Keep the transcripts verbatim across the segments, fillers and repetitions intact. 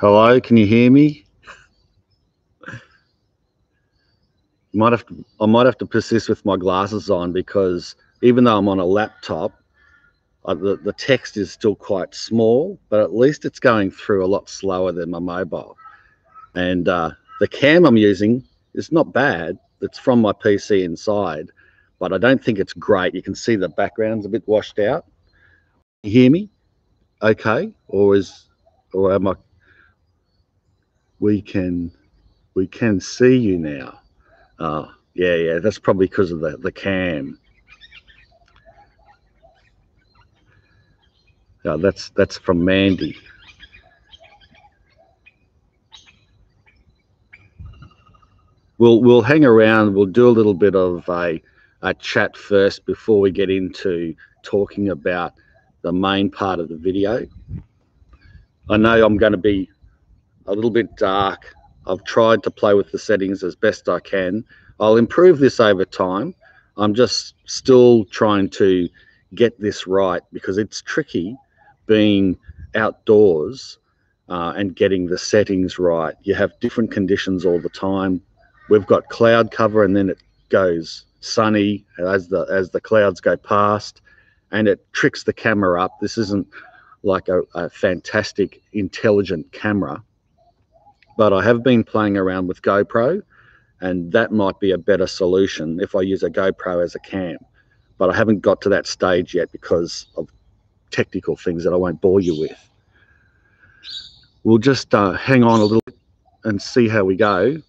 Hello, can you hear me? Might have to, I might have to persist with my glasses on, because even though I'm on a laptop, I, the, the text is still quite small, but at least it's going through a lot slower than my mobile. And uh, the cam I'm using is not bad. It's from my P C inside, but I don't think it's great. You can see the background's a bit washed out. You hear me? Okay, or is, or am I? We can, we can see you now. Uh, yeah, yeah, that's probably because of the, the cam. No, that's, that's from Mandy. We'll, we'll hang around. We'll do a little bit of a, a chat first before we get into talking about the main part of the video. I know I'm going to be a little bit dark. I've tried to play with the settings as best I can. I'll improve this over time. I'm just still trying to get this right, because it's tricky being outdoors uh, and getting the settings right. You have different conditions all the time. We've got cloud cover, and then it goes sunny as the, as the clouds go past, and it tricks the camera up. This isn't like a, a fantastic, intelligent camera. But I have been playing around with GoPro, and that might be a better solution if I use a GoPro as a cam. But I haven't got to that stage yet because of technical things that I won't bore you with. We'll just uh, hang on a little bit and see how we go.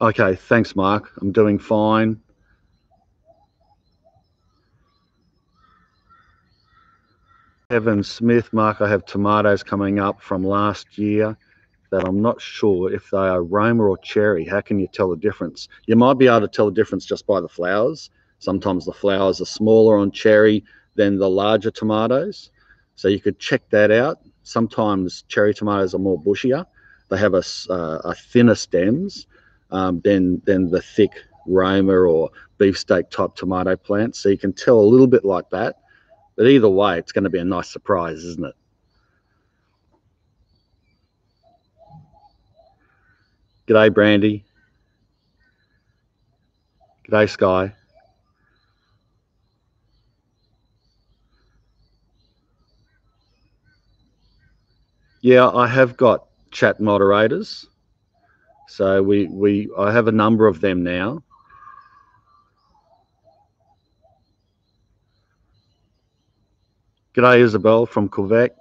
Okay, thanks, Mark. I'm doing fine. Kevin Smith, Mark, I have tomatoes coming up from last year that I'm not sure if they are Roma or cherry. How can you tell the difference? You might be able to tell the difference just by the flowers. Sometimes the flowers are smaller on cherry than the larger tomatoes. So you could check that out. Sometimes cherry tomatoes are more bushier. They have a, uh, a thinner stems um, than, than the thick Roma or beefsteak type tomato plants. So you can tell a little bit like that. But either way, it's going to be a nice surprise, isn't it? G'day, Brandy. G'day, Sky. Yeah, I have got chat moderators. So we, we I have a number of them now. G'day, Isabel from Quebec.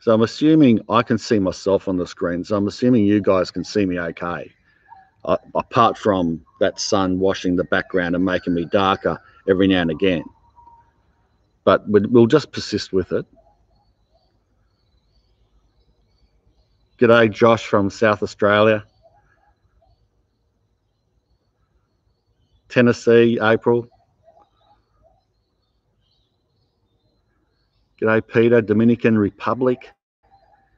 So I'm assuming I can see myself on the screen. So I'm assuming you guys can see me okay. Uh, apart from that sun washing the background and making me darker every now and again. But we'll just persist with it. G'day, Josh from South Australia. Tennessee, April. G'day, Peter, Dominican Republic.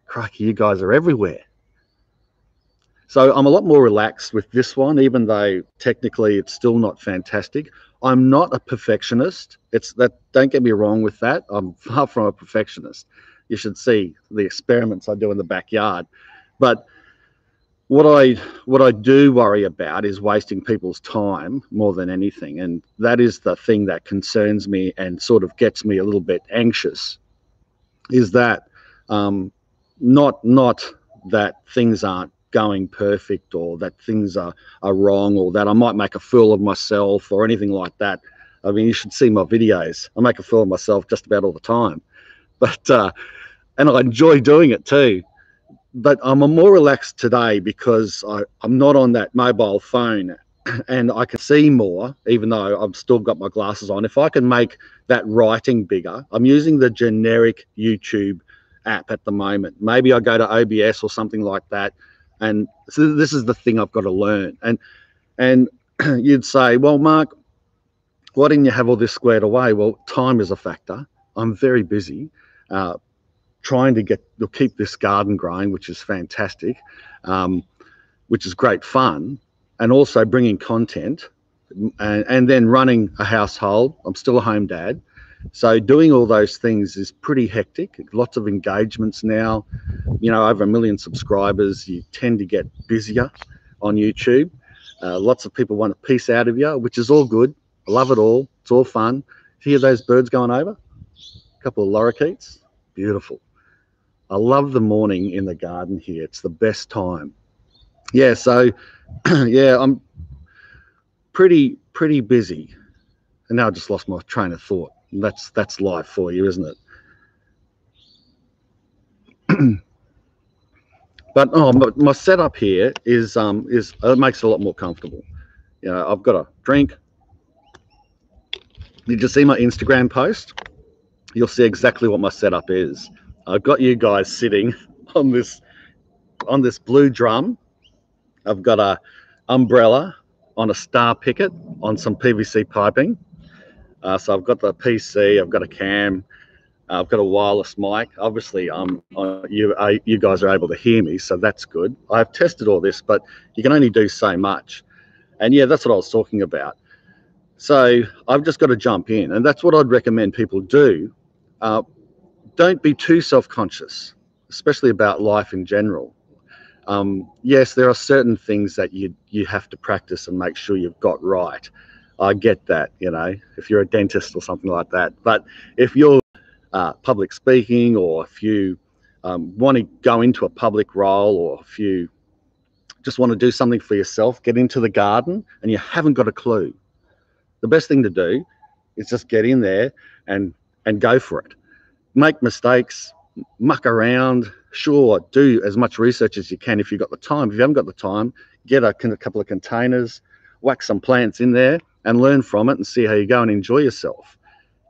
Crikey, you guys are everywhere. So I'm a lot more relaxed with this one, even though technically it's still not fantastic. I'm not a perfectionist. It's that. Don't get me wrong with that. I'm far from a perfectionist. You should see the experiments I do in the backyard. But what I, what I do worry about is wasting people's time more than anything. And that is the thing that concerns me and sort of gets me a little bit anxious, is that um, not, not that things aren't going perfect, or that things are, are wrong, or that I might make a fool of myself or anything like that. I mean, you should see my videos. I make a fool of myself just about all the time. But, uh, and I enjoy doing it too. But I'm more relaxed today because I, I'm not on that mobile phone, and I can see more, even though I've still got my glasses on. If I can make that writing bigger, I'm using the generic YouTube app at the moment. Maybe I go to O B S or something like that. And so this is the thing I've got to learn. And, and you'd say, well, Mark, why didn't you have all this squared away? Well, time is a factor. I'm very busy. Uh, trying to get, you'll keep this garden growing, which is fantastic, um, which is great fun, and also bringing content, and, and then running a household. I'm still a home dad. So doing all those things is pretty hectic. Lots of engagements now, you know, over a million subscribers. You tend to get busier on YouTube. Uh, lots of people want a piece out of you, which is all good. I love it all. It's all fun. Hear those birds going over? A couple of lorikeets. Beautiful. I love the morning in the garden here. It's the best time. Yeah, so, yeah, I'm pretty, pretty busy. And now I just lost my train of thought. That's that's life for you, isn't it? But oh, my, my setup here is um is it makes it a lot more comfortable. You know, I've got a drink. Did you see my Instagram post? You'll see exactly what my setup is. I've got you guys sitting on this on this blue drum. I've got a umbrella on a star picket on some P V C piping. Uh, so I've got the P C, I've got a cam, uh, I've got a wireless mic. Obviously, um, uh, you uh, you guys are able to hear me, so that's good. I've tested all this, but you can only do so much. And yeah, that's what I was talking about. So I've just got to jump in, and that's what I'd recommend people do. Uh, don't be too self-conscious, especially about life in general. Um, yes, there are certain things that you you have to practice and make sure you've got right. I get that, you know, if you're a dentist or something like that. But if you're uh, public speaking, or if you um, want to go into a public role, or if you just want to do something for yourself, get into the garden and you haven't got a clue, the best thing to do is just get in there and, and go for it. Make mistakes, muck around. Sure, do as much research as you can if you've got the time. If you haven't got the time, get a, a couple of containers, whack some plants in there, and learn from it and see how you go and enjoy yourself.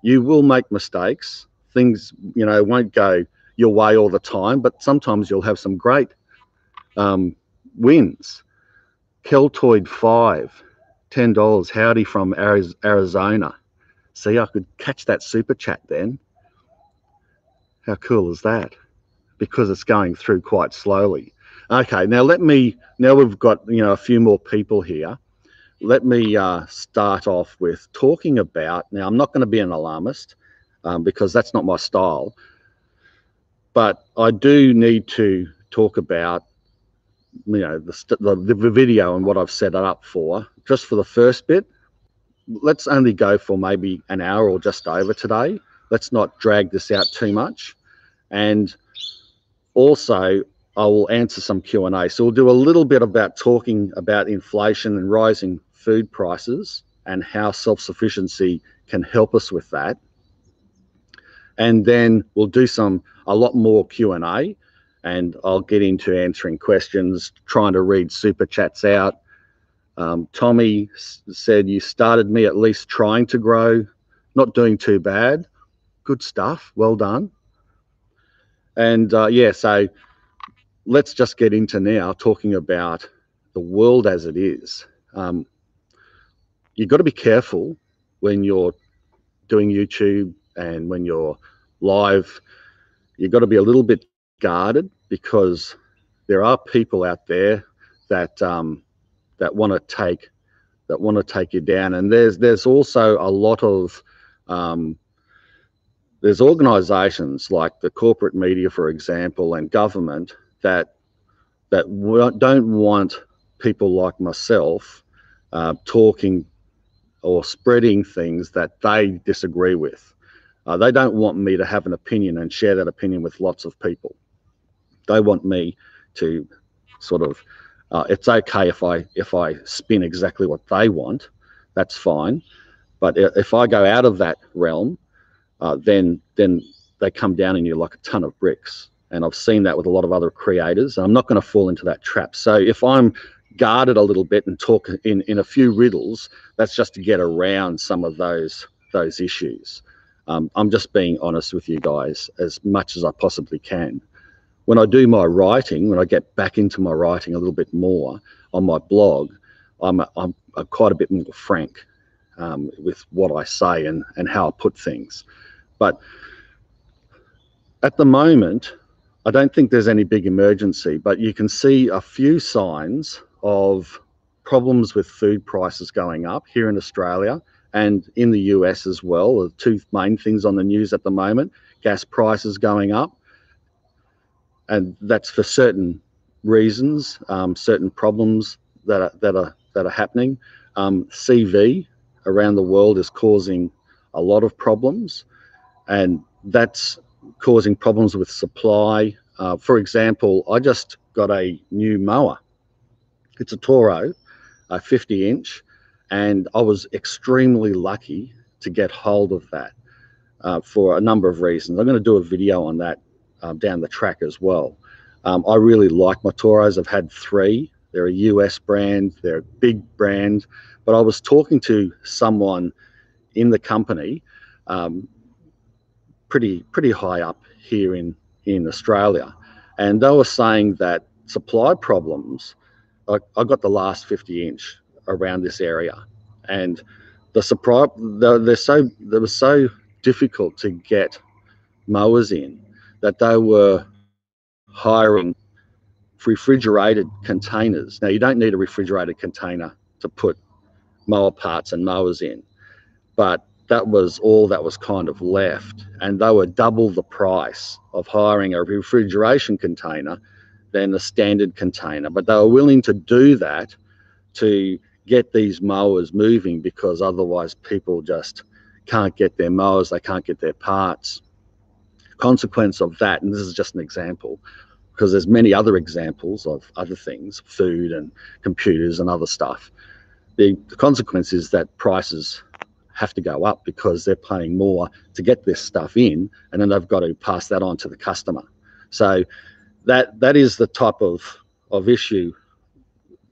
You will make mistakes. Things, you know, won't go your way all the time, but sometimes you'll have some great um, wins. Keltoid five, ten dollars, howdy from Arizona. See, I could catch that super chat then. How cool is that? Because it's going through quite slowly. Okay, now let me, now we've got, you know, a few more people here. Let me uh, start off with talking about, now I'm not going to be an alarmist um, because that's not my style, but I do need to talk about, you know, the, the, the video and what I've set it up for. Just for the first bit, let's only go for maybe an hour or just over today. Let's not drag this out too much. And also, I will answer some Q and A. So we'll do a little bit about talking about inflation and rising food prices and how self-sufficiency can help us with that. And then we'll do some, a lot more Q and A, and I'll get into answering questions, trying to read super chats out. Um, Tommy said, you started me at least trying to grow, not doing too bad. Good stuff, well done. And uh, yeah, so let's just get into now talking about the world as it is. Um, you've got to be careful when you're doing YouTube and when you're live. You've got to be a little bit guarded, because there are people out there that um, that want to take that want to take you down. And there's there's also a lot of um, there's organisations like the corporate media, for example, and government, that that don't want people like myself uh, talking or spreading things that they disagree with. Uh, they don't want me to have an opinion and share that opinion with lots of people. They want me to sort of, uh, it's okay if I, if I spin exactly what they want, that's fine. But if I go out of that realm, uh, then, then they come down on you like a ton of bricks. And I've seen that with a lot of other creators. I'm not going to fall into that trap. So if I'm guarded a little bit and talk in, in a few riddles, that's just to get around some of those, those issues. Um, I'm just being honest with you guys as much as I possibly can. When I do my writing, when I get back into my writing a little bit more on my blog, I'm, I'm, I'm quite a bit more frank um, with what I say and, and how I put things. But at the moment, I don't think there's any big emergency, but you can see a few signs of problems with food prices going up here in Australia and in the U S as well. The two main things on the news at the moment, gas prices going up, and that's for certain reasons, um, certain problems that are, that are, that are happening. Um, C V around the world is causing a lot of problems, and that's causing problems with supply. Uh, for example, I just got a new mower. It's a Toro, a fifty inch, and I was extremely lucky to get hold of that uh, for a number of reasons. I'm going to do a video on that um, down the track as well. Um, I really like my Toros. I've had three. They're a U S brand. They're a big brand. But I was talking to someone in the company, um, pretty pretty high up here in, in Australia, and they were saying that supply problems, I, I got the last fifty inch around this area, and the supply, they're, they're so, they were so difficult to get mowers in that they were hiring refrigerated containers. Now, you don't need a refrigerated container to put mower parts and mowers in, but that was all that was kind of left, and they were double the price of hiring a refrigeration container than a standard container. But they were willing to do that to get these mowers moving, because otherwise people just can't get their mowers, they can't get their parts. Consequence of that, and this is just an example, because there's many other examples of other things, food and computers and other stuff. The, the consequence is that prices have to go up because they're paying more to get this stuff in, and then they've got to pass that on to the customer. So that that is the type of, of issue,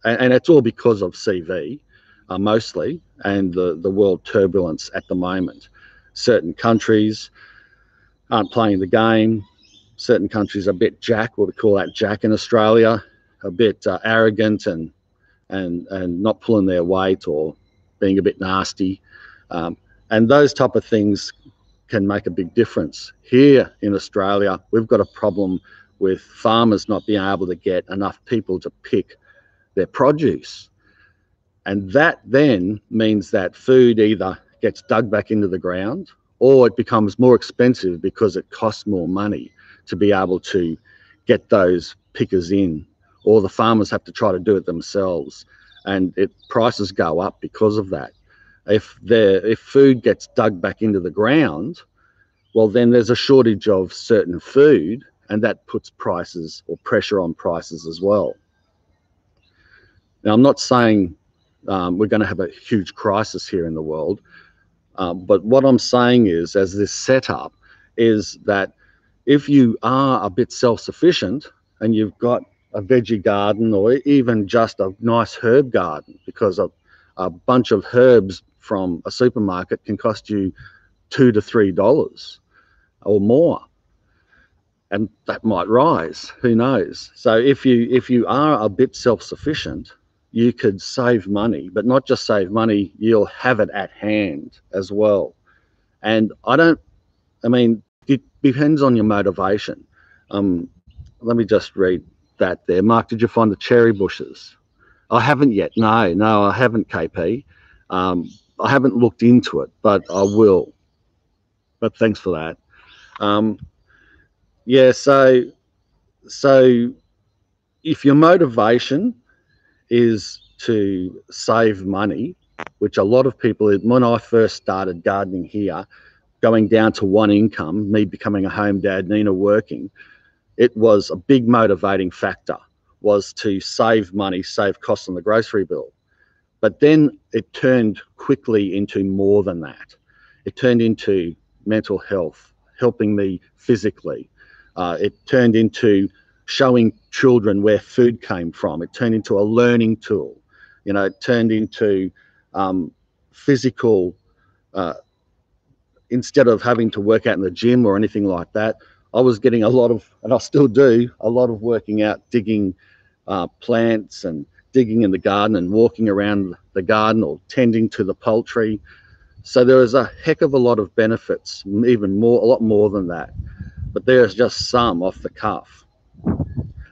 and, and it's all because of C V uh, mostly, and the, the world turbulence at the moment. Certain countries aren't playing the game. Certain countries are a bit jack, what we call that jack in Australia, a bit uh, arrogant and, and, and not pulling their weight or being a bit nasty. Um, and those type of things can make a big difference. Here in Australia, we've got a problem with farmers not being able to get enough people to pick their produce. And that then means that food either gets dug back into the ground, or it becomes more expensive because it costs more money to be able to get those pickers in, or the farmers have to try to do it themselves, and it prices go up because of that. If there, if food gets dug back into the ground, well, then there's a shortage of certain food, and that puts prices or pressure on prices as well. Now, I'm not saying um, we're going to have a huge crisis here in the world, um, but what I'm saying is, as this setup, is that if you are a bit self-sufficient and you've got a veggie garden or even just a nice herb garden, because a, a bunch of herbs from a supermarket can cost you two to three dollars or more, and that might rise, who knows. So if you if you are a bit self-sufficient, you could save money, but not just save money, you'll have it at hand as well. And I don't, I mean, it depends on your motivation. Um, let me just read that there. Mark, did you find the cherry bushes? I haven't yet. No, no, I haven't, K P. Um, I haven't looked into it, but I will. But thanks for that. Um, yeah, so, so if your motivation is to save money, which a lot of people, when I first started gardening here, going down to one income, me becoming a home dad, Nina working, it was a big motivating factor, was to save money, save costs on the grocery bill. But then it turned quickly into more than that. It turned into mental health, helping me physically. Uh, it turned into showing children where food came from. It turned into a learning tool. You know, it turned into um, physical, uh, instead of having to work out in the gym or anything like that, I was getting a lot of, and I still do, a lot of working out, digging uh, plants and digging in the garden and walking around the garden or tending to the poultry. So there was a heck of a lot of benefits, even more, a lot more than that. but there's just some off the cuff.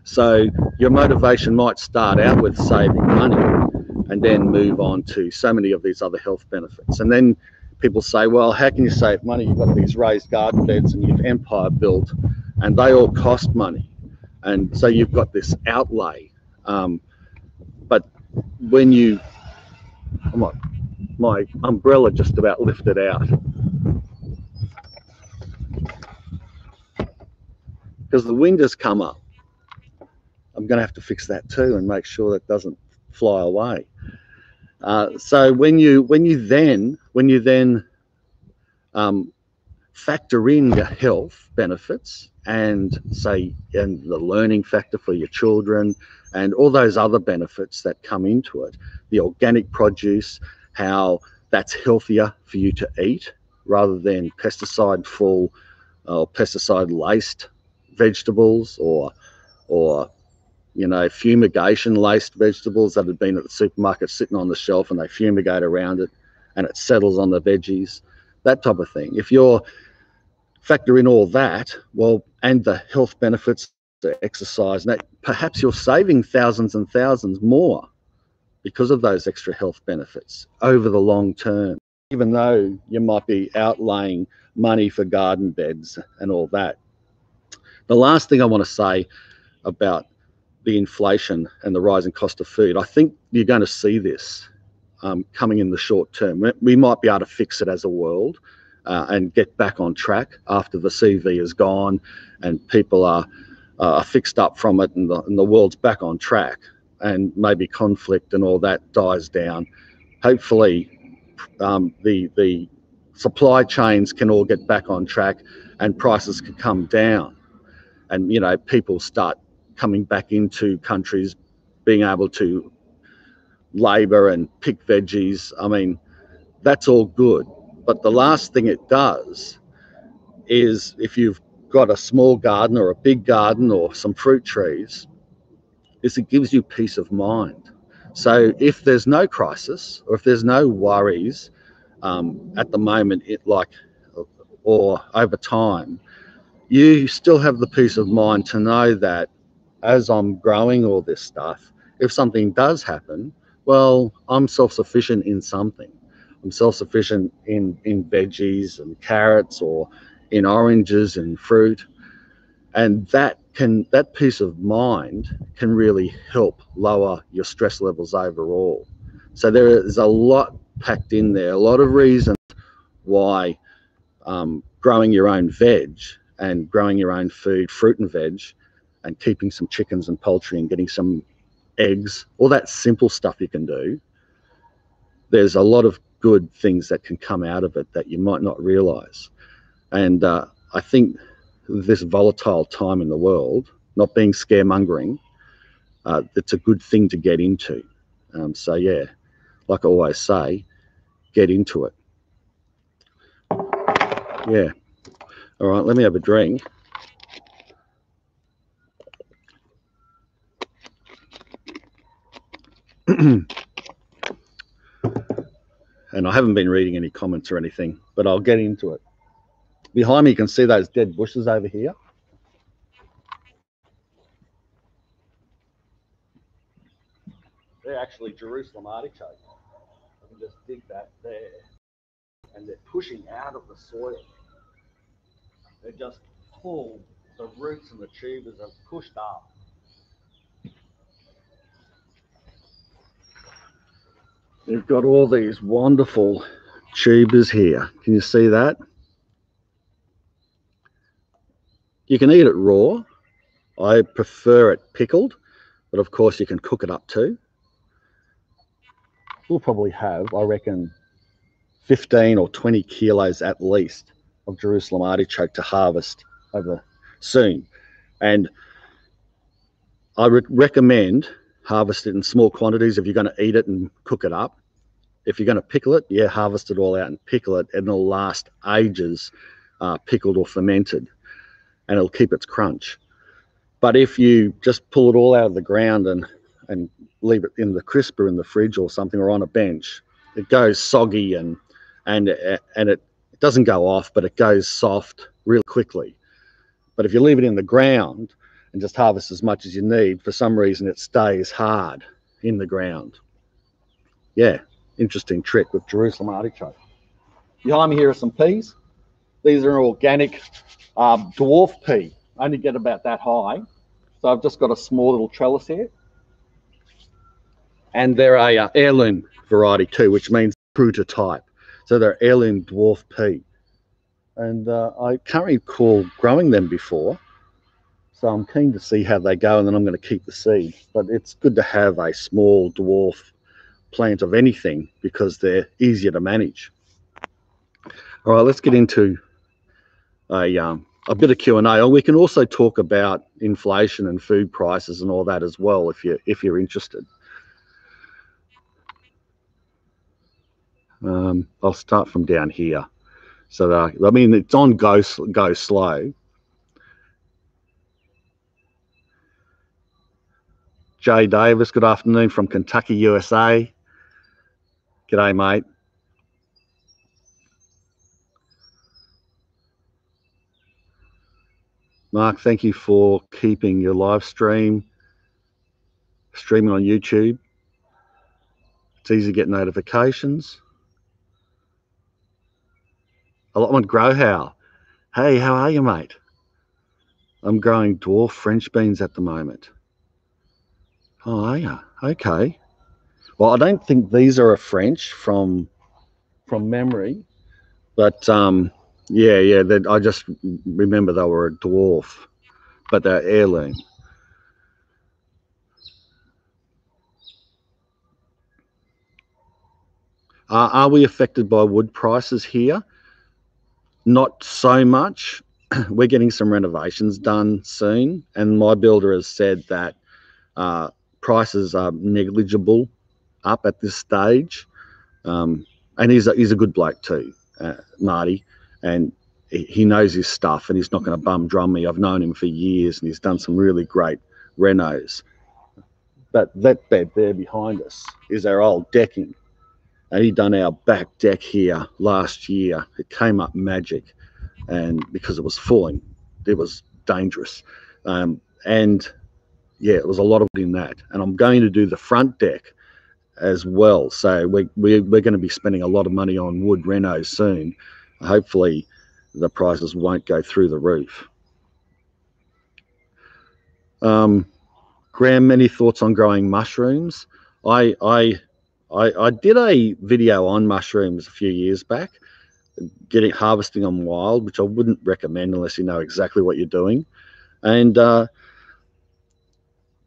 So your motivation might start out with saving money and then move on to so many of these other health benefits. And then people say, well, how can you save money? You've got these raised garden beds and you've empire built, and they all cost money. And so you've got this outlay. Um, but when you, oh my, my umbrella just about lifted out. Because the wind has come up. I'm going to have to fix that too and make sure that doesn't fly away. Uh, so when you when you then when you then um, factor in your health benefits and say and the learning factor for your children and all those other benefits that come into it, the organic produce, how that's healthier for you to eat rather than pesticide full or pesticide laced vegetables or or you know, fumigation-laced vegetables that had been at the supermarket sitting on the shelf and they fumigate around it and it settles on the veggies, that type of thing. If you're factor in all that, well, and the health benefits, the exercise, and that, perhaps you're saving thousands and thousands more because of those extra health benefits over the long term. Even though you might be outlaying money for garden beds and all that. The last thing I want to say about the inflation and the rising cost of food, I think you're going to see this um, coming in the short term. We might be able to fix it as a world uh, and get back on track after the C V is gone and people are, uh, are fixed up from it and the, and the world's back on track and maybe conflict and all that dies down. Hopefully um, the, the supply chains can all get back on track and prices can come down and, you know, people start coming back into countries, being able to labor and pick veggies. I mean, that's all good. But the last thing it does is if you've got a small garden or a big garden or some fruit trees, is it gives you peace of mind. So if there's no crisis or if there's no worries um, at the moment, it like, or over time, you still have the peace of mind to know that as I'm growing all this stuff, if something does happen, well, I'm self-sufficient in something. I'm self-sufficient in, in veggies and carrots or in oranges and fruit. And that can that peace of mind can really help lower your stress levels overall. So there is a lot packed in there, a lot of reasons why um, growing your own veg and growing your own food, fruit and veg, and keeping some chickens and poultry and getting some eggs, all that simple stuff you can do, there's a lot of good things that can come out of it that you might not realize. And uh, I think this volatile time in the world, not being scaremongering, uh, it's a good thing to get into. Um, so yeah, like I always say, get into it. Yeah. All right, let me have a drink. And I haven't been reading any comments or anything, but I'll get into it. Behind me, you can see those dead bushes over here. They're actually Jerusalem artichoke. I can just dig that there. And they're pushing out of the soil. They're just pulled. The roots and the tubers have pushed up. You've got all these wonderful tubers here. Can you see that? You can eat it raw. I prefer it pickled, but of course you can cook it up too. We'll probably have, I reckon, fifteen or twenty kilos at least of Jerusalem artichoke to harvest over soon. And I re- recommend harvest it in small quantities if you're going to eat it and cook it up. If you're going to pickle it, yeah, harvest it all out and pickle it, and it'll last ages uh, pickled or fermented, and it'll keep its crunch. But if you just pull it all out of the ground and, and leave it in the crisper in the fridge or something or on a bench, it goes soggy and, and, and it doesn't go off, but it goes soft real quickly. But if you leave it in the ground and just harvest as much as you need, for some reason it stays hard in the ground. Yeah, interesting trick with Jerusalem artichoke. Behind me here are some peas. These are an organic um, dwarf pea. I only get about that high. So I've just got a small little trellis here. And they're a uh, heirloom variety too, which means prototype. So they're heirloom dwarf pea. And uh, I can't recall growing them before. So I'm keen to see how they go, and then I'm going to keep the seed. But it's good to have a small dwarf plant of anything because they're easier to manage. All right, let's get into a, um, a bit of Q and A. We can also talk about inflation and food prices and all that as well if you're, if you're interested. Um, I'll start from down here. So, that I, I mean, it's on go, go slow. Jay Davis, good afternoon from Kentucky, U S A. G'day, mate. Mark, thank you for keeping your live stream, streaming on YouTube. It's easy to get notifications. Allotment Grow How. Hey, how are you, mate? I'm growing dwarf French beans at the moment. Oh, are you? Okay. Well, I don't think these are a French from from memory, but um, yeah, yeah. They, I just remember they were a dwarf, but they're heirloom. Uh, are we affected by wood prices here? Not so much. We're getting some renovations done soon, and my builder has said that uh, prices are negligible up at this stage, um, and he's a, he's a good bloke too, uh, Marty, and he, he knows his stuff, and he's not going to bum drum me. I've known him for years, and he's done some really great renos. But that bed there behind us is our old decking, and he done our back deck here last year. It came up magic, and because it was falling, it was dangerous, um, and yeah, it was a lot of in that. And I'm going to do the front deck as well. So we, we, we're going to be spending a lot of money on wood renos soon. Hopefully the prices won't go through the roof. Um, Graham, many thoughts on growing mushrooms? I, I, I, I did a video on mushrooms a few years back, getting harvesting them wild, which I wouldn't recommend unless you know exactly what you're doing. And uh,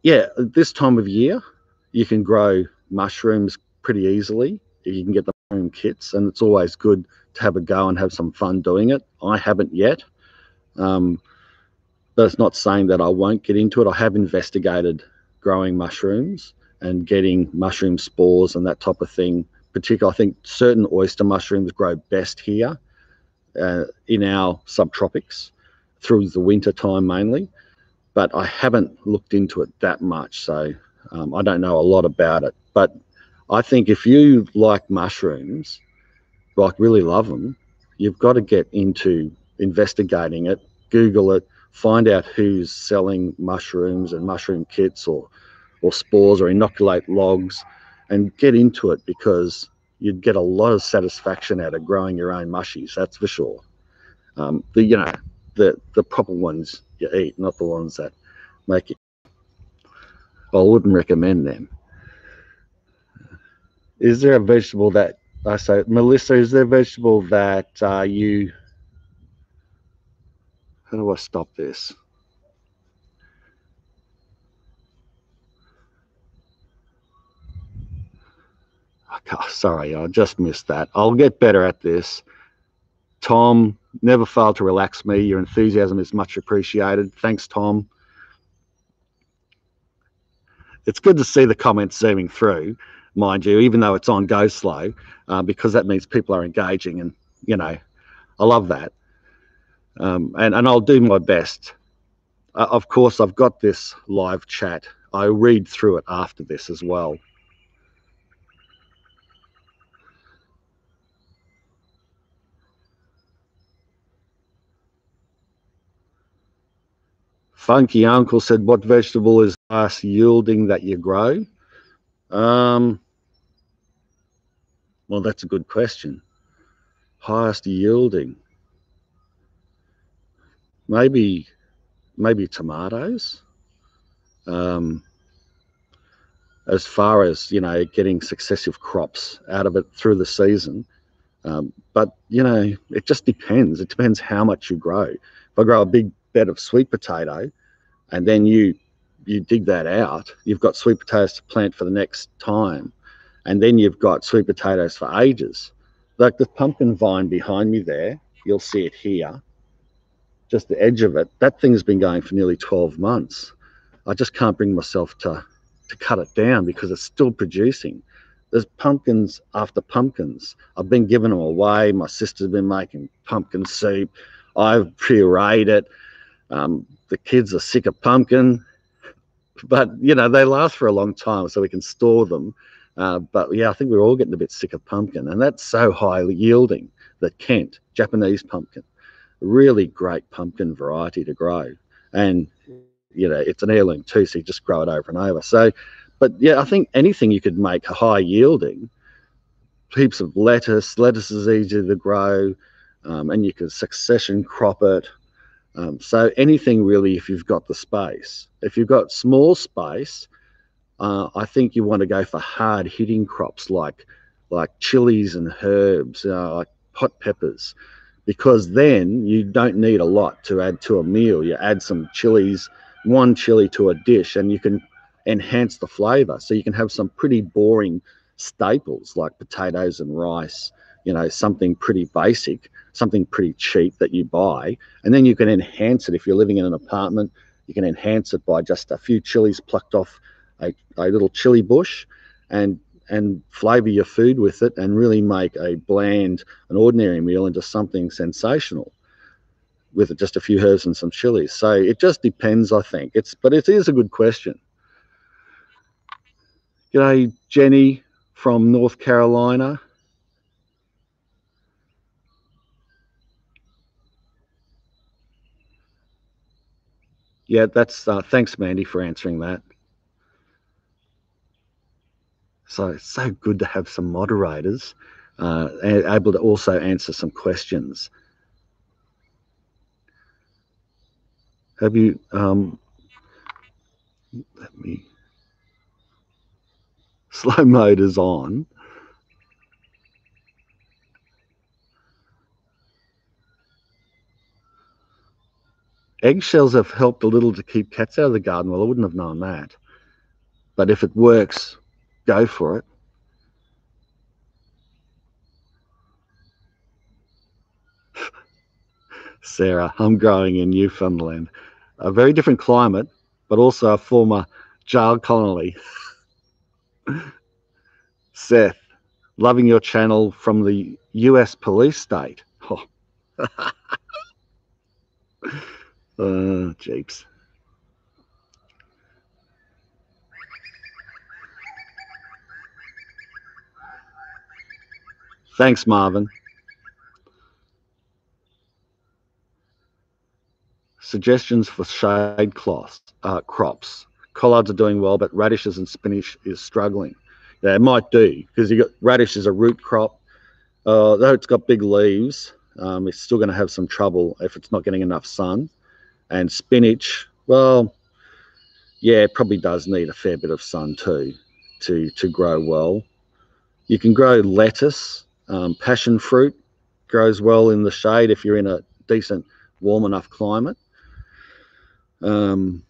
yeah, this time of year, you can grow mushrooms pretty easily if you can get the mushroom kits, and it's always good to have a go and have some fun doing it. I haven't yet, um, but it's not saying that I won't get into it. I have investigated growing mushrooms and getting mushroom spores and that type of thing. Particularly, I think certain oyster mushrooms grow best here uh, in our subtropics through the winter time mainly. But I haven't looked into it that much, so um, I don't know a lot about it. But I think if you like mushrooms, like really love them, you've got to get into investigating it, Google it, find out who's selling mushrooms and mushroom kits or, or spores or inoculate logs, and get into it, because you'd get a lot of satisfaction out of growing your own mushies, that's for sure. Um, the, you know, the, the proper ones you eat, not the ones that make it. I wouldn't recommend them. Is there a vegetable that I uh, say, Melissa, is there a vegetable that uh, you, how do I stop this? Oh, sorry, I just missed that. I'll get better at this. Tom, never failed to relax me. Your enthusiasm is much appreciated. Thanks, Tom. It's good to see the comments zooming through, mind you, even though it's on go slow, uh, because that means people are engaging, and, you know, I love that. Um, and, and I'll do my best. Uh, of course, I've got this live chat. I read through it after this as well. funky uncle said, what vegetable is last yielding that you grow? Um, well, that's a good question. Highest yielding. Maybe, maybe tomatoes. Um, as far as, you know, getting successive crops out of it through the season. Um, but, you know, it just depends. It depends how much you grow. If I grow a big bed of sweet potato and then you you dig that out, you've got sweet potatoes to plant for the next time. And then you've got sweet potatoes for ages. Like the pumpkin vine behind me there, you'll see it here, just the edge of it. That thing's been going for nearly twelve months. I just can't bring myself to, to cut it down because it's still producing. There's pumpkins after pumpkins. I've been giving them away. My sister's been making pumpkin soup. I've pureed it. Um, the kids are sick of pumpkin, but you know, they last for a long time so we can store them. Uh, but yeah, I think we're all getting a bit sick of pumpkin, and that's so high yielding, the Kent, Japanese pumpkin. Really great pumpkin variety to grow. And you know, it's an heirloom too, so you just grow it over and over. So, but yeah, I think anything you could make high yielding, heaps of lettuce, lettuce is easy to grow, um, and you can succession crop it. Um, so anything really, if you've got the space. If you've got small space, uh, I think you want to go for hard hitting crops like, like chilies and herbs, you know, like hot peppers, because then you don't need a lot to add to a meal. You add some chilies, one chili to a dish, and you can enhance the flavor. So you can have some pretty boring staples like potatoes and rice, you know, something pretty basic, something pretty cheap that you buy, and then you can enhance it. If you're living in an apartment, you can enhance it by just a few chilies plucked off a, a little chili bush, and and flavor your food with it, and really make a bland, an ordinary meal into something sensational with just a few herbs and some chilies. So it just depends, I think. It's but it is a good question. G'day, Jenny from North Carolina. Yeah, that's uh, thanks, Mandy, for answering that. So it's so good to have some moderators uh, able to also answer some questions. Have you? Um, let me. Slow mode is on. Eggshells have helped a little to keep cats out of the garden. Well, I wouldn't have known that. But if it works, go for it. Sarah, I'm growing in Newfoundland. A very different climate, but also a former jail colony. Seth, loving your channel from the U S police state. Oh, uh, jeeps. Thanks, Marvin. Suggestions for shade cloths, uh, crops. Collards are doing well, but radishes and spinach is struggling. Yeah, it might do, because you got radish is a root crop. Uh, though it's got big leaves, um, it's still going to have some trouble if it's not getting enough sun. And spinach, well, yeah, it probably does need a fair bit of sun too to to grow well. You can grow lettuce, um, passion fruit grows well in the shade if you're in a decent, warm enough climate. Um,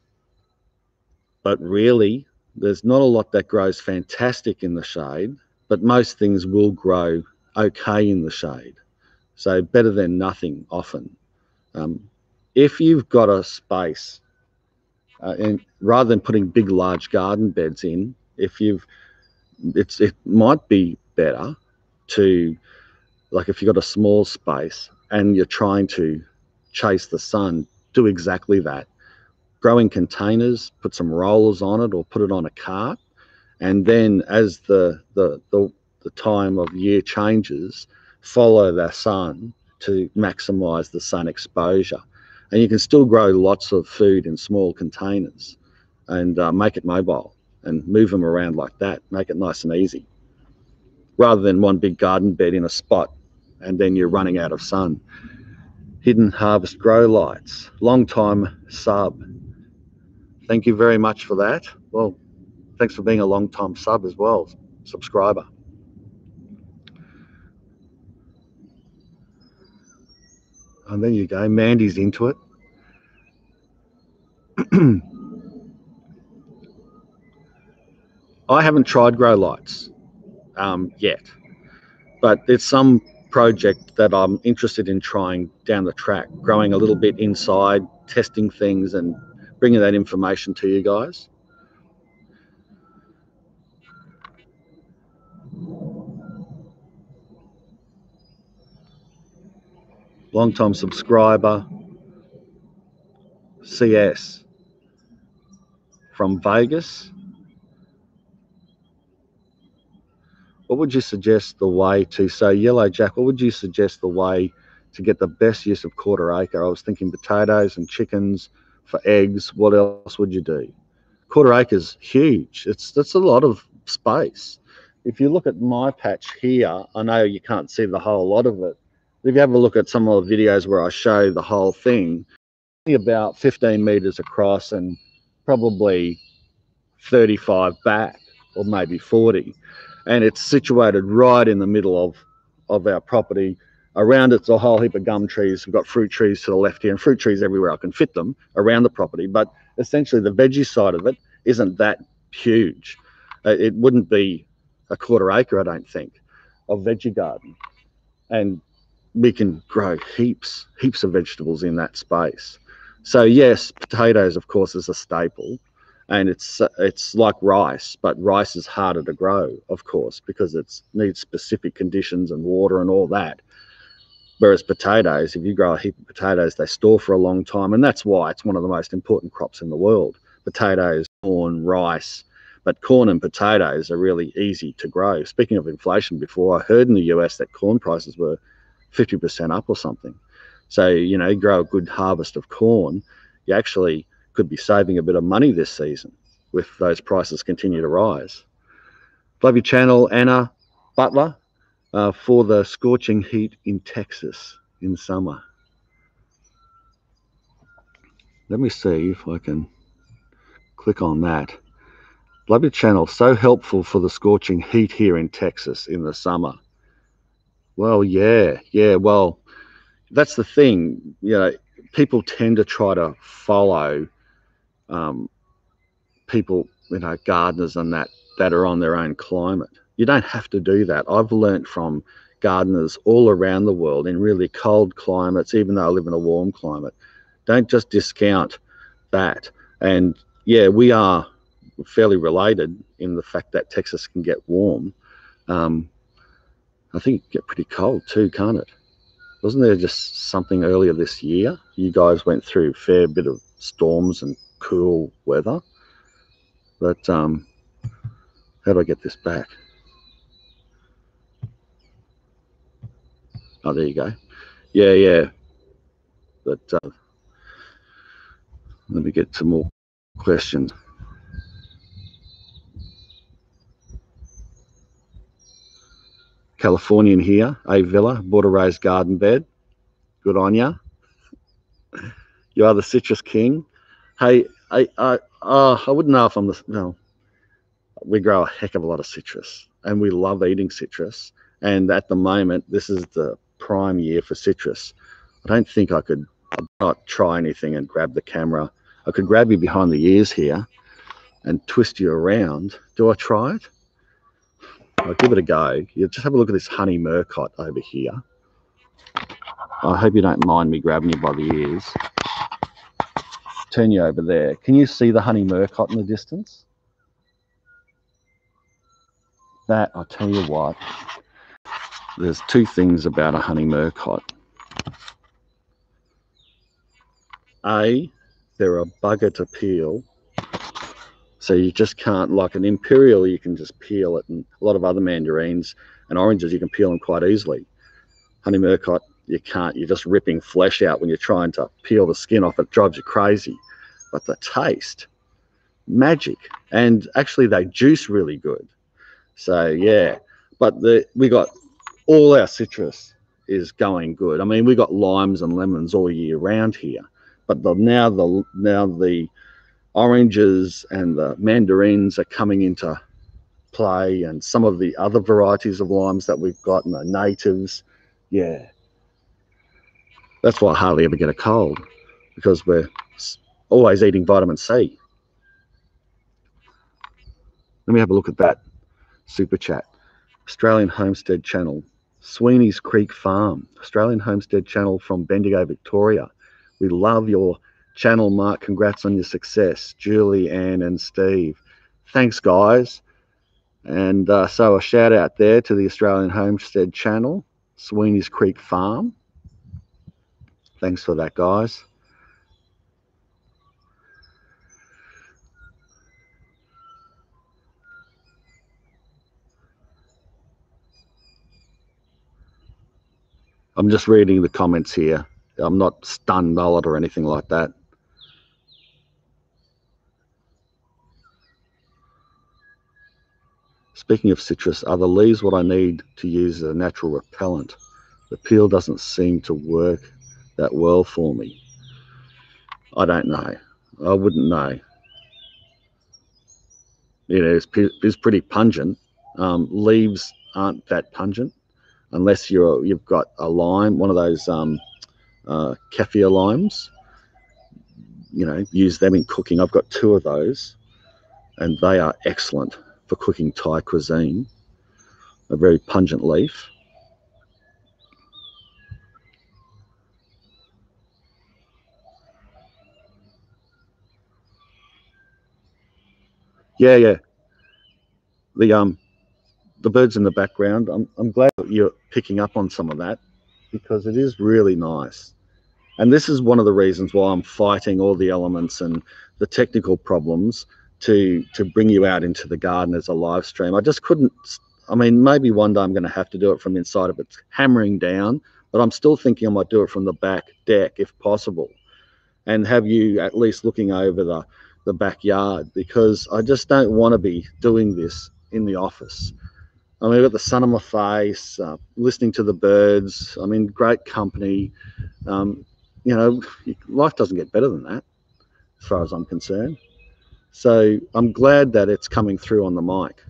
But really, there's not a lot that grows fantastic in the shade, but most things will grow okay in the shade. So better than nothing often. Um, if you've got a space, uh, and rather than putting big, large garden beds in, if you've, it's, it might be better to, like if you've got a small space and you're trying to chase the sun, do exactly that. Grow in containers, put some rollers on it or put it on a cart, and then as the, the, the, the time of year changes, follow the sun to maximise the sun exposure. And you can still grow lots of food in small containers and uh, make it mobile and move them around like that, make it nice and easy, rather than one big garden bed in a spot and then you're running out of sun. Hidden harvest grow lights, long time sub. Thank you very much for that. Well, thanks for being a long time sub as well, subscriber. And there you go, Mandy's into it. I haven't tried grow lights um, yet, but there's some project that I'm interested in trying down the track, growing a little bit inside, testing things and bringing that information to you guys. Long time subscriber, C S from Vegas. What would you suggest the way to, so Yellow Jack, what would you suggest the way to get the best use of quarter acre? I was thinking potatoes and chickens for eggs. What else would you do? Quarter acre's huge. It's, that's a lot of space. If you look at my patch here, I know you can't see the whole lot of it. If you have a look at some of the videos where I show the whole thing, about fifteen meters across and probably thirty-five back or maybe forty. And it's situated right in the middle of, of our property. Around it's a whole heap of gum trees. We've got fruit trees to the left here and fruit trees everywhere I can fit them around the property. But essentially the veggie side of it isn't that huge. It wouldn't be a quarter acre, I don't think, of veggie garden. And we can grow heaps, heaps of vegetables in that space. So yes, potatoes, of course, is a staple. And it's, it's like rice, but rice is harder to grow, of course, because it needs specific conditions and water and all that. Whereas potatoes, if you grow a heap of potatoes, they store for a long time. And that's why it's one of the most important crops in the world. Potatoes, corn, rice, but corn and potatoes are really easy to grow. Speaking of inflation before, I heard in the U S that corn prices were fifty percent up or something. So, you know, you grow a good harvest of corn, you actually could be saving a bit of money this season with those prices continue to rise. Love your channel, Anna Butler, uh, for the scorching heat in Texas in summer. Let me see if I can click on that. Love your channel, so helpful for the scorching heat here in Texas in the summer. Well, yeah, yeah, well, that's the thing, you know, people tend to try to follow um, people, you know, gardeners and that, that are on their own climate. You don't have to do that. I've learned from gardeners all around the world in really cold climates, even though I live in a warm climate. Don't just discount that. And yeah, we are fairly related in the fact that Texas can get warm. Um, I think it can get pretty cold too, can't it? Wasn't there just something earlier this year? You guys went through a fair bit of storms and cool weather. But um, how do I get this back? Oh, there you go. Yeah, yeah. But uh, let me get to more questions. Californian here, a villa, bought a raised garden bed. Good on ya. You are the citrus king. Hey, I, I, uh, I wouldn't know if I'm the, no. We grow a heck of a lot of citrus and we love eating citrus. And at the moment, this is the prime year for citrus. I don't think I could not try anything and grab the camera. I could grab you behind the ears here and twist you around. Do I try it? I'll give it a go. You just have a look at this honey murcot over here. I hope you don't mind me grabbing you by the ears. Turn you over there. Can you see the honey murcot in the distance? That, I'll tell you what, there's two things about a honey murcot. A, they're a bugger to peel. So you just can't, like an imperial, you can just peel it. And a lot of other mandarins and oranges, you can peel them quite easily. Honey murcot, you can't. You're just ripping flesh out when you're trying to peel the skin off. It drives you crazy. But the taste, magic. And actually they juice really good. So yeah, but the we got all our citrus is going good. I mean, we got limes and lemons all year round here, but the now the now the oranges and the mandarins are coming into play, and some of the other varieties of limes that we've gotten are natives. Yeah, that's why I hardly ever get a cold, because we're always eating vitamin C. Let me have a look at that super chat. Australian Homestead Channel, Sweeney's Creek Farm, Australian Homestead Channel from Bendigo, Victoria. We love your channel, Mark. Congrats on your success, Julie, Ann, and Steve. Thanks, guys. And uh, so a shout out there to the Australian Homestead Channel, Sweeney's Creek Farm. Thanks for that, guys. I'm just reading the comments here. I'm not stunned by it or anything like that. Speaking of citrus, are the leaves what I need to use as a natural repellent? The peel doesn't seem to work that well for me. I don't know. I wouldn't know. You know, it's, it's pretty pungent. Um, leaves aren't that pungent. Unless you're you've got a lime, one of those um, uh, kaffir limes, you know, use them in cooking. I've got two of those, and they are excellent for cooking Thai cuisine. A very pungent leaf. Yeah, yeah. The um. The birds in the background, I'm, I'm glad that you're picking up on some of that, because it is really nice. And this is one of the reasons why I'm fighting all the elements and the technical problems to to bring you out into the garden as a live stream. I just couldn't, I mean, maybe one day I'm going to have to do it from inside if it's hammering down, but I'm still thinking I might do it from the back deck if possible, and have you at least looking over the, the backyard, because I just don't want to be doing this in the office. I mean, I've got the sun on my face, uh, listening to the birds. I'm in great company. Um, you know, life doesn't get better than that, as far as I'm concerned. So I'm glad that it's coming through on the mic.